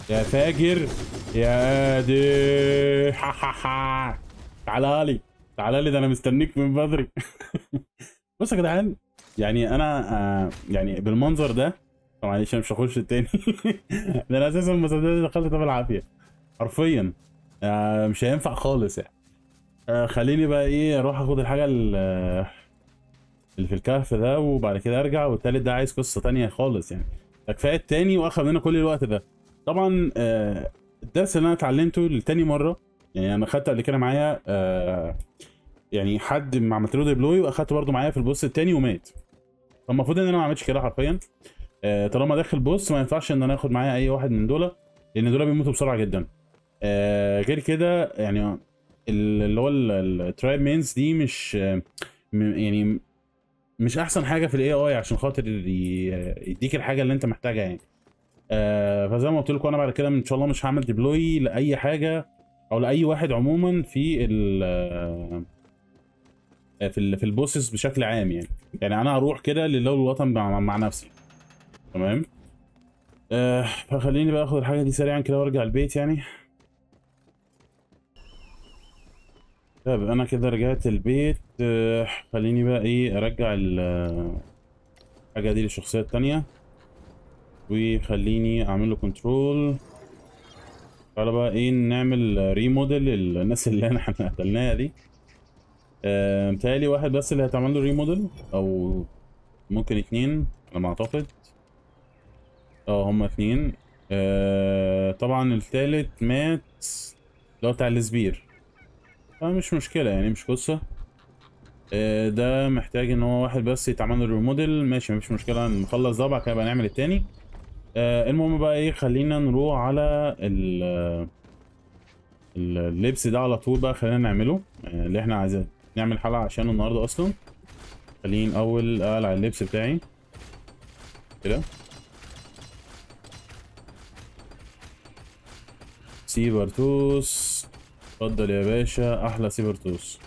يا فاجر يا قادر. حححح تعالى لي ده انا مستنيك من بدري. بصوا يا جدعان، يعني انا يعني بالمنظر ده طبعا انا مش هخش تاني. ده انا اساسا ما صدقت دخلت ده بالعافيه حرفيا. مش هينفع خالص يعني. خليني بقى ايه اروح اخد الحاجه اللي في الكهف ده، وبعد كده ارجع. والتالت ده عايز قصه تانيه خالص يعني. كفايه التاني واخد مننا كل الوقت ده طبعا. الدرس اللي انا اتعلمته لتاني مره يعني، انا خدت قبل كده معايا يعني حد ما عملت له ديبلوي، واخدته برده معايا في البوس التاني ومات. فالمفروض ان انا ما اعملش كده حرفيا. طالما داخل بوس ما ينفعش ان انا اخد معايا اي واحد من دول، لان دول بيموتوا بسرعه جدا. غير كده يعني اللي هو الترايب مينز دي مش يعني مش احسن حاجه في الاي اي عشان خاطر يديك الحاجه اللي انت محتاجها يعني. فزي ما قلت لكم انا بعد كده ان شاء الله مش هعمل ديبلوي لاي حاجه او لاي واحد عموما في البوسس بشكل عام يعني. يعني انا هروح كده لله الوطن مع نفسي تمام. فخليني بقى اخد الحاجه دي سريعا كده وارجع البيت يعني. طيب انا كده رجعت البيت. خليني بقى ايه ارجع الحاجه دي للشخصيه التانيه، وخليني اعمل له كنترول. تعالى بقى ايه نعمل ريموديل للناس اللي احنا قتلناها دي. متهيألي واحد بس اللي هتعمل له ريموديل، او ممكن اتنين على ما اعتقد. هما اتنين. طبعا التالت مات اللي هو بتاع السبير، مش مشكلة يعني مش قصة. ده محتاج ان هو واحد بس يتعمل له ريموديل. ماشي مفيش مشكلة، نخلص ده وبعد كده بقى نعمل التاني. المهم بقى ايه خلينا نروح على اللبس ده على طول بقى. خلينا نعمله اللي احنا عايزين نعمل حلقة عشان النهاردة اصلا. خلينا اول اقلع اللبس بتاعي كده. سيبرتوس اتفضل يا باشا، احلى سيبرتوس.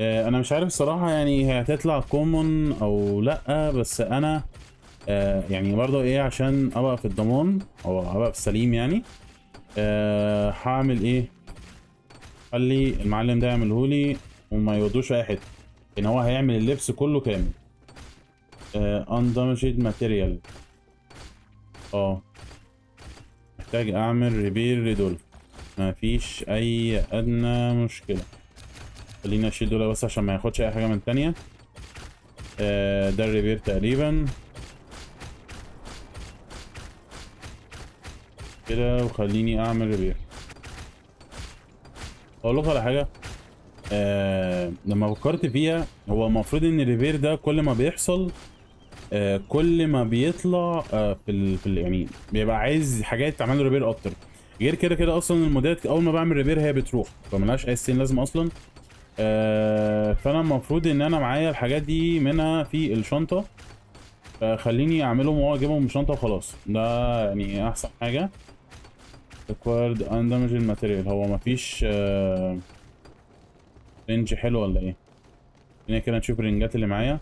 انا مش عارف الصراحه يعني هي هتطلع كومون او لا، بس انا يعني برضه ايه عشان ابقى في الضمان او ابقى في السليم يعني. هعمل ايه؟ خلي المعلم ده يعملهولي وما يودوش اي حته، ان هو هيعمل اللبس كله كامل. اندمجد ماتيريال. محتاج اعمل ريبير لدول، مفيش اي ادنى مشكله. خلينا نشيل دول بس عشان ما ياخدش اي حاجه من التانيه. ده الريبير تقريبا كده، وخليني اعمل ريبير. اقول لكم على حاجه، لما فكرت فيها، هو المفروض ان الريبير ده كل ما بيحصل كل ما بيطلع يعني بيبقى عايز حاجات تعمل له ريبير اكتر. غير كده اصلا المودات اول ما بعمل ريبير هي بتروح، فملهاش اي سين لازم اصلا. فانا المفروض ان انا معايا الحاجات دي منها في الشنطه، فخليني اعملهم واجيبهم من الشنطه وخلاص. ده يعني احسن حاجه. ريكويرد اندمج الماتيريال. هو مفيش رينج حلو ولا ايه؟ هنا كده نشوف الرنجات اللي معايا.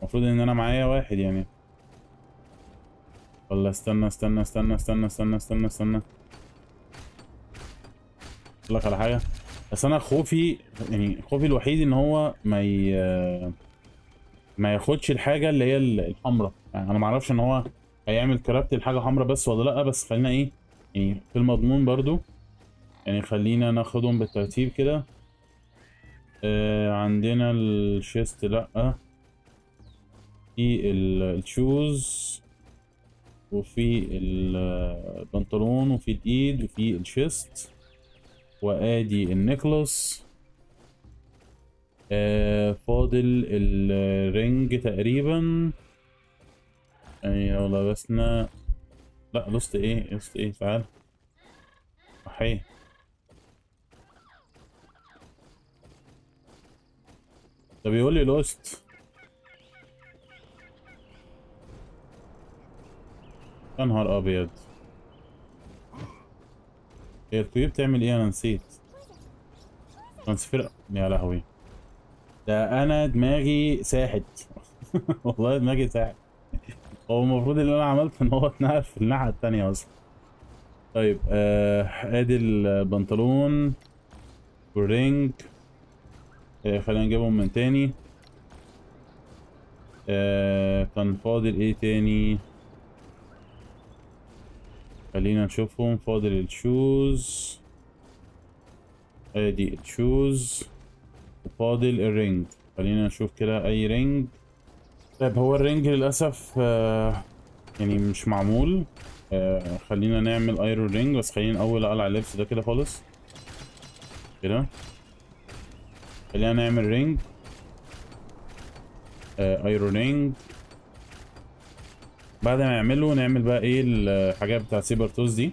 المفروض ان انا معايا واحد يعني، ولا استنى. اقول لك على حاجه، بس انا خوفي الوحيد ان هو ما ياخدش الحاجه اللي هي الحمراء يعني. انا ما اعرفش ان هو هيعمل كرابت لحاجه حمرا بس ولا لا، بس خلينا ايه يعني في المضمون برضو، يعني خلينا ناخدهم بالترتيب كده. عندنا الشيست لا، في الشوز وفي البنطلون وفي الايد وفي الشيست، وادي النكلس. فاضل الرينج تقريبا. يعني لو لبسنا لا لست ايه، لست ايه، تعال صحيح. ده بيقول لي لوست، يا نهار ابيض. هي الكويب بتعمل ايه؟ انا نسيت، فرق يا لهوي. ده انا دماغي ساحت والله دماغي ساحت. هو المفروض اللي انا عملته ان هو اتنقل في الناحيه الثانيه اصلا. طيب ادي البنطلون والرينج، خلينا نجيبهم من تاني. كان فاضل ايه تاني؟ خلينا نشوفهم. فاضل الشوز، ادي الشوز، وفاضل الرينج. خلينا نشوف كده اي رينج. طيب هو الرينج للاسف يعني مش معمول. خلينا نعمل ايرون رينج، بس خلينا الاول اقلع اللبس ده كده خالص كده. خلينا نعمل رينج، ايرون رينج. بعد ما نعمله نعمل بقى ايه الحاجات بتاع سيبر توز دي.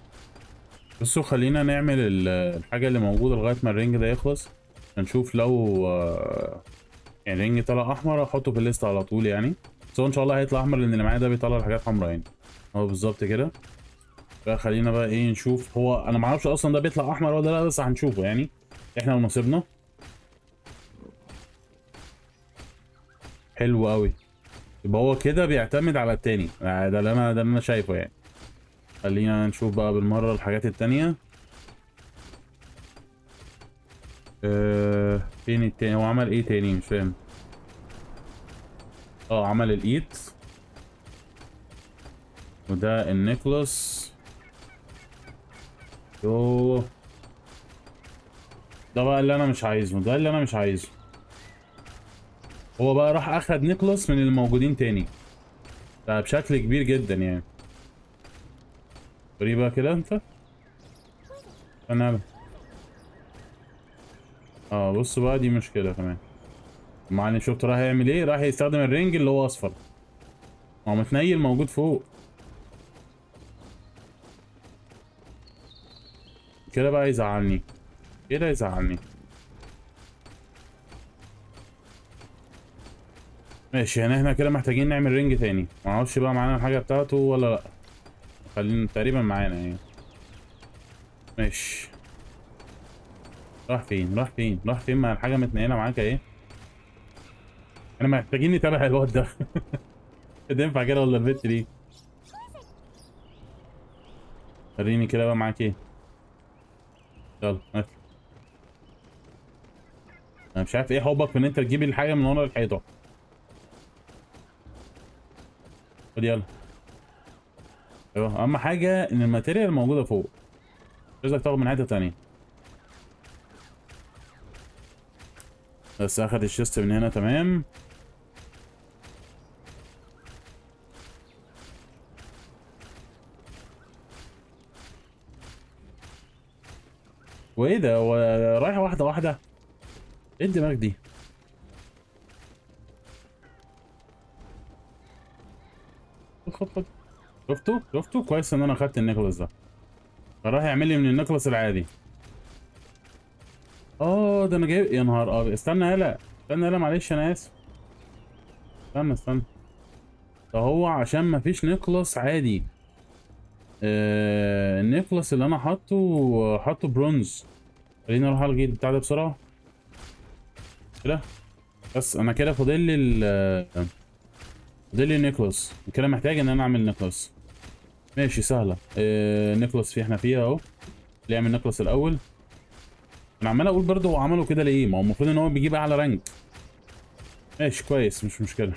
بصوا خلينا نعمل الحاجه اللي موجوده لغايه ما الرينج ده يخلص، هنشوف لو يعني الرينج طلع احمر احطه في الليست على طول يعني. بس هو ان شاء الله هيطلع احمر لان اللي معايا ده بيطلع الحاجات حمراء يعني. هو بالظبط كده. فخلينا بقى ايه نشوف. هو انا ما اعرفش اصلا ده بيطلع احمر ولا لا، بس هنشوفه يعني احنا ونصيبنا. حلو قوي. يبقى هو كده بيعتمد على التاني، ده اللي انا شايفه يعني. خلينا نشوف بقى بالمره الحاجات التانيه. فين التاني؟ هو عمل ايه تاني مش فاهم. عمل الايد، وده النكلس. يوه ده بقى اللي انا مش عايزه، ده اللي انا مش عايزه. هو بقى راح اخد نكلس من الموجودين تاني، ده بشكل كبير جدا يعني. وري بقى كده انت. انا بص بقى دي مشكله كمان. معلش شفت راح يعمل ايه؟ راح يستخدم الرينج اللي هو اصفر، هو متنيل موجود فوق كده بقى. يزعلني كده، يزعلني. ماشي يعني احنا كده محتاجين نعمل رينج تاني. معرفش بقى معانا الحاجه بتاعته ولا لا. خلينا تقريبا معانا يعني. ماشي. راح فين؟ راح فين؟ راح فين؟ مع الحاجه متنقله معاك ايه؟ احنا محتاجين نتابع الواد ده. تنفع كده ولا البت دي؟ وريني كده بقى معاك ايه؟ يلا هات. انا مش عارف ايه حبك في ان انت تجيب الحاجه من ورا الحيطه. خد يلا. ايوه اهم حاجه ان الماتيريال موجوده فوق. مش عايزك تاخد من حته تانيه. بس اخد الشيست من هنا تمام. وايه ده هو رايح واحده واحده؟ ايه الدماغ دي؟ خد. شفتوا؟ شفتوا؟ كويس ان انا اخدت النكلس ده. راح يعمل لي من النكلس العادي. ده انا جايب. يا نهار ابيض. استنى يالا، استنى يالا، معلش انا اسف. استنى. ده هو عشان مفيش نكلس عادي. النكلس اللي انا حاطه برونز. خليني اروح الغي البتاع ده بسرعه كده. بس انا كده فاضل لي ده لي نيكلس كده. محتاج ان انا اعمل نيكلس. ماشي سهله. نيكلس في احنا فيها اهو. اللي يعمل نيكلس الاول. انا عمال اقول برضه هو عمله كده ليه؟ ما هو المفروض ان هو بيجيب اعلى رانك. ماشي كويس مش مشكله.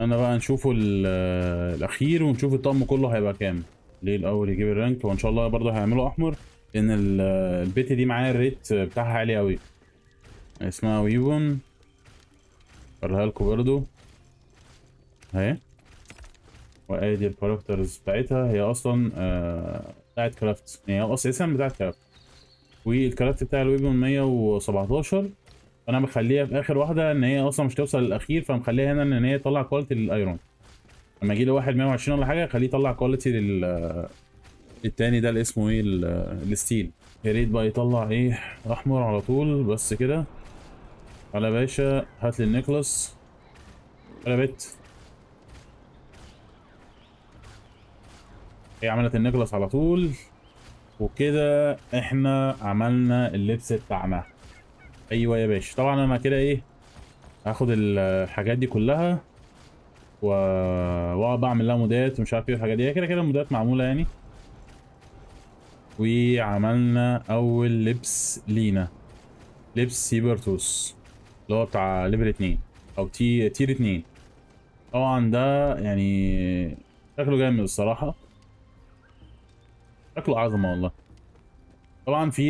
انا بقى نشوفه الاخير ونشوف الطقم كله هيبقى كام. ليه الاول يجيب الرانك، وان شاء الله برضه هيعمله احمر لان البت دي معايا الريت بتاعها عالي قوي. اسمها ويبون، اوريها لكم برضه اهي. وادي الكاركترز بتاعتها، هي اصلا بتاعت كرافت، هي اساسا بتاعت كرافت. والكرافت بتاع الويبون 117، فانا مخليها في اخر واحده ان هي اصلا مش توصل للاخير، فمخليها هنا ان هي تطلع كواليتي للايرون. لما اجي لواحد 120 ولا حاجه اخليه يطلع كواليتي للتاني ده اللي اسمه ايه، الستيل. يا ريت بقى يطلع ايه احمر على طول. بس كده على باشا، هات لي النيكلس يا بت. هي عملت النيكلس على طول، وكده احنا عملنا اللبس بتاعنا. ايوه يا باشا. طبعا انا كده ايه، هاخد الحاجات دي كلها واقعد بعمل لها مودات ومش عارف ايه الحاجات دي. هي كده كده المودات معموله يعني. وعملنا اول لبس لينا، لبس سيبرتوس اللي هو بتاع ليفل 2 او تير 2. طبعا ده يعني شكله جامد الصراحه، شكله عظمه والله. طبعا في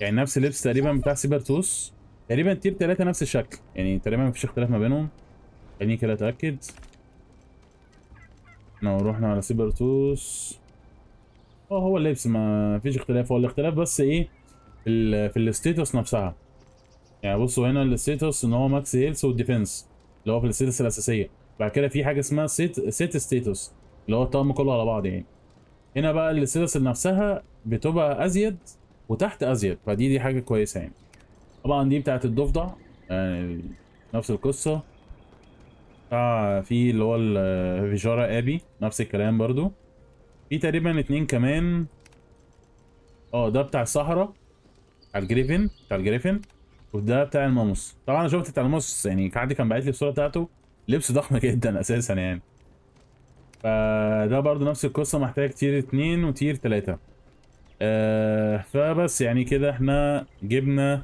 يعني نفس اللبس تقريبا بتاع سيبرتوس، تقريبا تير 3 نفس الشكل يعني، تقريبا مفيش اختلاف ما بينهم. خليني كده اتاكد. لو رحنا على سيبرتوس هو اللبس ما فيش اختلاف. هو الاختلاف بس ايه في الستيتس نفسها يعني. بصوا هنا الستيتس ان هو ماكس هيلث والديفنس اللي هو في الستيتس الاساسيه. بعد كده في حاجه اسمها سيت ستيتس اللي هو الطقم كله على بعض يعني. هنا بقى الستيتس نفسها بتبقى ازيد وتحت ازيد، فدي حاجه كويسه يعني. طبعا دي بتاعت الضفدع يعني نفس القصه. في اللي هو الفيجارة ابي نفس الكلام برضو. في تقريبا 2 كمان. ده بتاع الصحراء بتاع الجريفن، وده بتاع الماموس. طبعا انا شفت بتاع الماموس يعني، حد كان باعت لي الصوره بتاعته، لبس ضخم جدا اساسا يعني. فده برضو نفس القصه، محتاج تير 2 وتير 3. فبس يعني كده احنا جبنا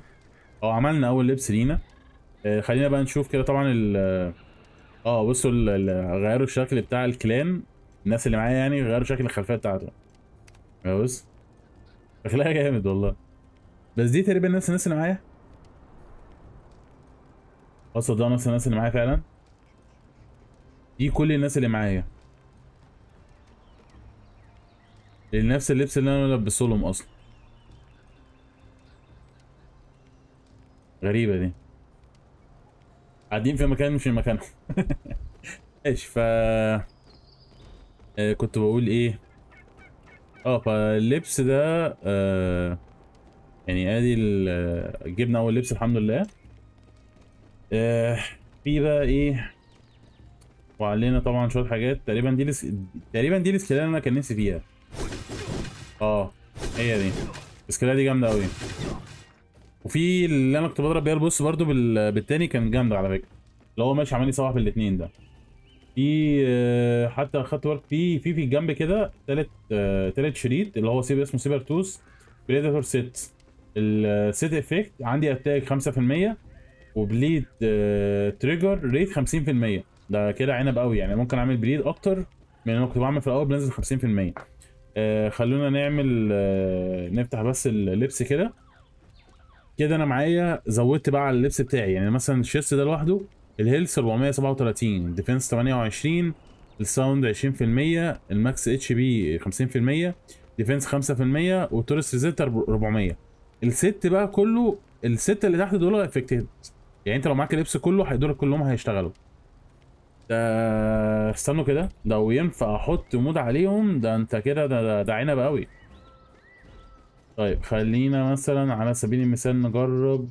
او عملنا اول لبس لينا. خلينا بقى نشوف كده. طبعا بصوا غيروا الشكل بتاع الكلان، الناس اللي معايا يعني غيروا شكل الخلفيه بتاعته. بص شكلها جامد والله. بس دي تقريبا نفس الناس اللي معايا. اصل ده نفس الناس اللي معايا فعلا. دي كل الناس اللي معايا، نفس اللبس اللي انا لابسه لهم اصلا. غريبه دي، قاعدين في مكان مش في مكانهم. ماشي. كنت بقول ايه، فاللبس ده يعني ادي جبنا اول لبس الحمد لله. في بقى ايه، وعلينا طبعا شويه حاجات. تقريبا دي السكيلات اللي انا كان نفسي فيها. هي دي السكيلات دي جامده قوي. وفي اللي انا كنت بضرب بيها البوس برضو بالتاني، كان جامده على فكره، اللي هو ماشي عمال يصوح بالاثنين ده. في حتى خدت ورك في الجنب كده تالت شريط اللي هو اسمه سيبرتوس بريداتور ست. الست افكت عندي اتاك 5% وبليد تريجر ريت 50%. ده كده عنب قوي يعني، ممكن اعمل بليد اكتر من اللي انا كنت بعمل في الاول، بنزل 50%. خلونا نعمل نفتح بس اللبس كده. انا معايا زودت بقى على اللبس بتاعي يعني. مثلا الشيست ده لوحده الهيلث 437، الديفنس 28، الساوند 20%، الماكس اتش بي 50%، ديفنس 5%، وتورس ريزيت 400. الست بقى كله، الست اللي تحت دول افكتد يعني. انت لو معاك اللبس كله دول كلهم هيشتغلوا. ده استنوا كده، لو ينفع احط مود عليهم ده انت كده، ده عنب قوي. طيب خلينا مثلا على سبيل المثال نجرب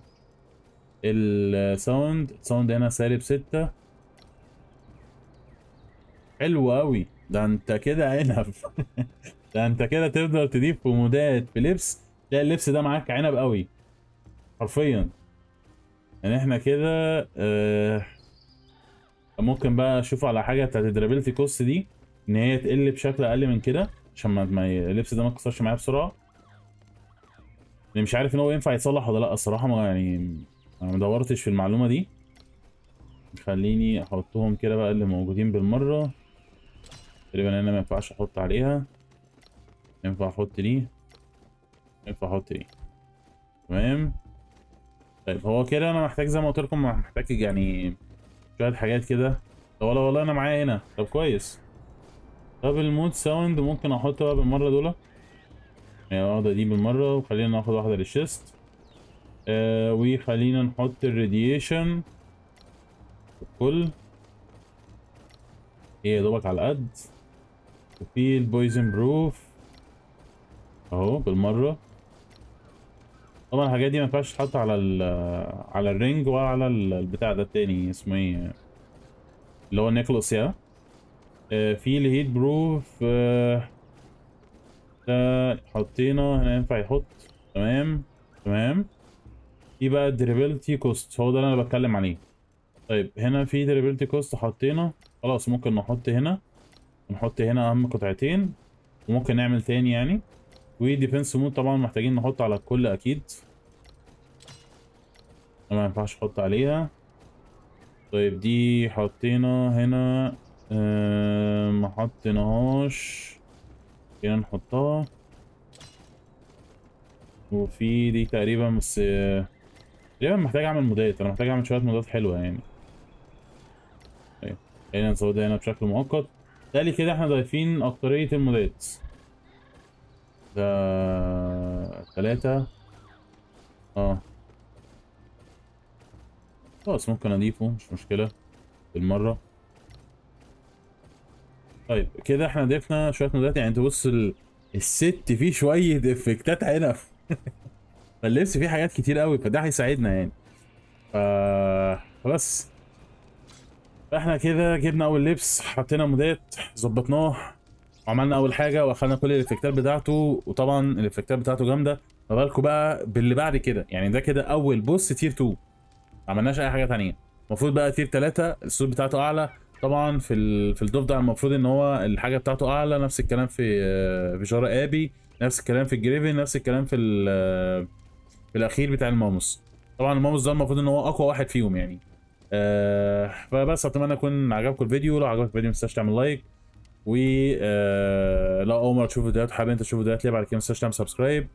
الساوند هنا -6. حلو قوي، ده انت كده عنب. ده انت كده تفضل تضيف في مودات في لبس، تلاقي اللبس ده معاك عنب قوي حرفيا يعني. احنا كده ممكن بقى اشوف على حاجه بتاعت الدرابيلتي كوست دي ان هي تقل بشكل اقل من كده، عشان اللبس ده ما يتكسرش معايا بسرعه. انا مش عارف ان هو ينفع يتصلح ولا لا الصراحه، ما يعني ما دورتش في المعلومه دي. خليني احطهم كده بقى اللي موجودين بالمره. تقريبا انا ما ينفعش احط عليها، ينفع احط دي، ينفع احط دي. تمام. طيب هو كده انا محتاج زي ما قلت لكم، محتاج يعني شويه حاجات كده. طب والله انا معايا هنا. طب كويس. طب المود ساوند ممكن احط بقى بالمره دول، يعني واخده دي بالمره، وخلينا ناخد واحده للشيست. وخلينا نحط الراديشن الكل ايه يا دوبك على قد. وفي البويزن بروف اهو بالمره. طبعا الحاجات دي ما ينفعش تتحط على الرينج ولا على البتاع ده التاني اسمه ايه اللي هو النيكلس يا. في الهيت بروف ده حطينا هنا ينفع يحط. تمام تمام. في بقى الدريبيلتي كوست، هو ده اللي انا بتكلم عليه. طيب هنا في دريبيلتي كوست حطينا خلاص، ممكن نحط هنا ونحط هنا اهم قطعتين، وممكن نعمل تاني يعني. وديفنس مود طبعا محتاجين نحط على الكل اكيد، ما ينفعش احط عليها. طيب دي حطينا هنا ما حطيناهاش هنا نحطها. وفي دي تقريبا بس تقريبا محتاج اعمل مودات، انا محتاج اعمل شويه مودات حلوه يعني. طيب خلينا نزودها هنا بشكل مؤقت. بالتالي كده احنا ضايفين اكتريه المودات ده 3 خلاص ممكن اضيفه مش مشكله بالمره. طيب كده احنا ضفنا شويه مودات يعني. انت بص الست فيه شويه افكتات عنف فاللبس فيه حاجات كتير قوي، فده هيساعدنا يعني. خلاص فاحنا كده جبنا اول لبس، حطينا مودات، ظبطناه، عملنا اول حاجه واخدنا كل الافكتات بتاعته. وطبعا الافكتات بتاعته جامده، ما بالكم بقى باللي بعد كده يعني. ده كده اول بوس تير 2، ما عملناش اي حاجه ثانيه. المفروض بقى تير 3 الصوت بتاعته اعلى طبعا. في الضفدع المفروض ان هو الحاجه بتاعته اعلى، نفس الكلام في جارة ابي، نفس الكلام في الجريفن، نفس الكلام في الاخير بتاع الماموس. طبعا الماموس ده المفروض ان هو اقوى واحد فيهم يعني. فبس اتمنى يكون عجبكم الفيديو. لو عجبك الفيديو ما تنساش تعمل لايك، و لو اول مره تشوف فيديوهات وحابب انت تشوف فيديوهات ليه بعد كده ما تنساش تعمل سبسكرايب.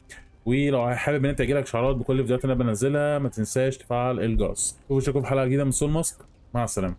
ولو حابب ان انت يجيلك اشعارات بكل الفيديوهات اللي انا بنزلها ما تنساش تفعل الجرس. واشوفكم في حلقه جديده من سول ماسك. مع السلامه.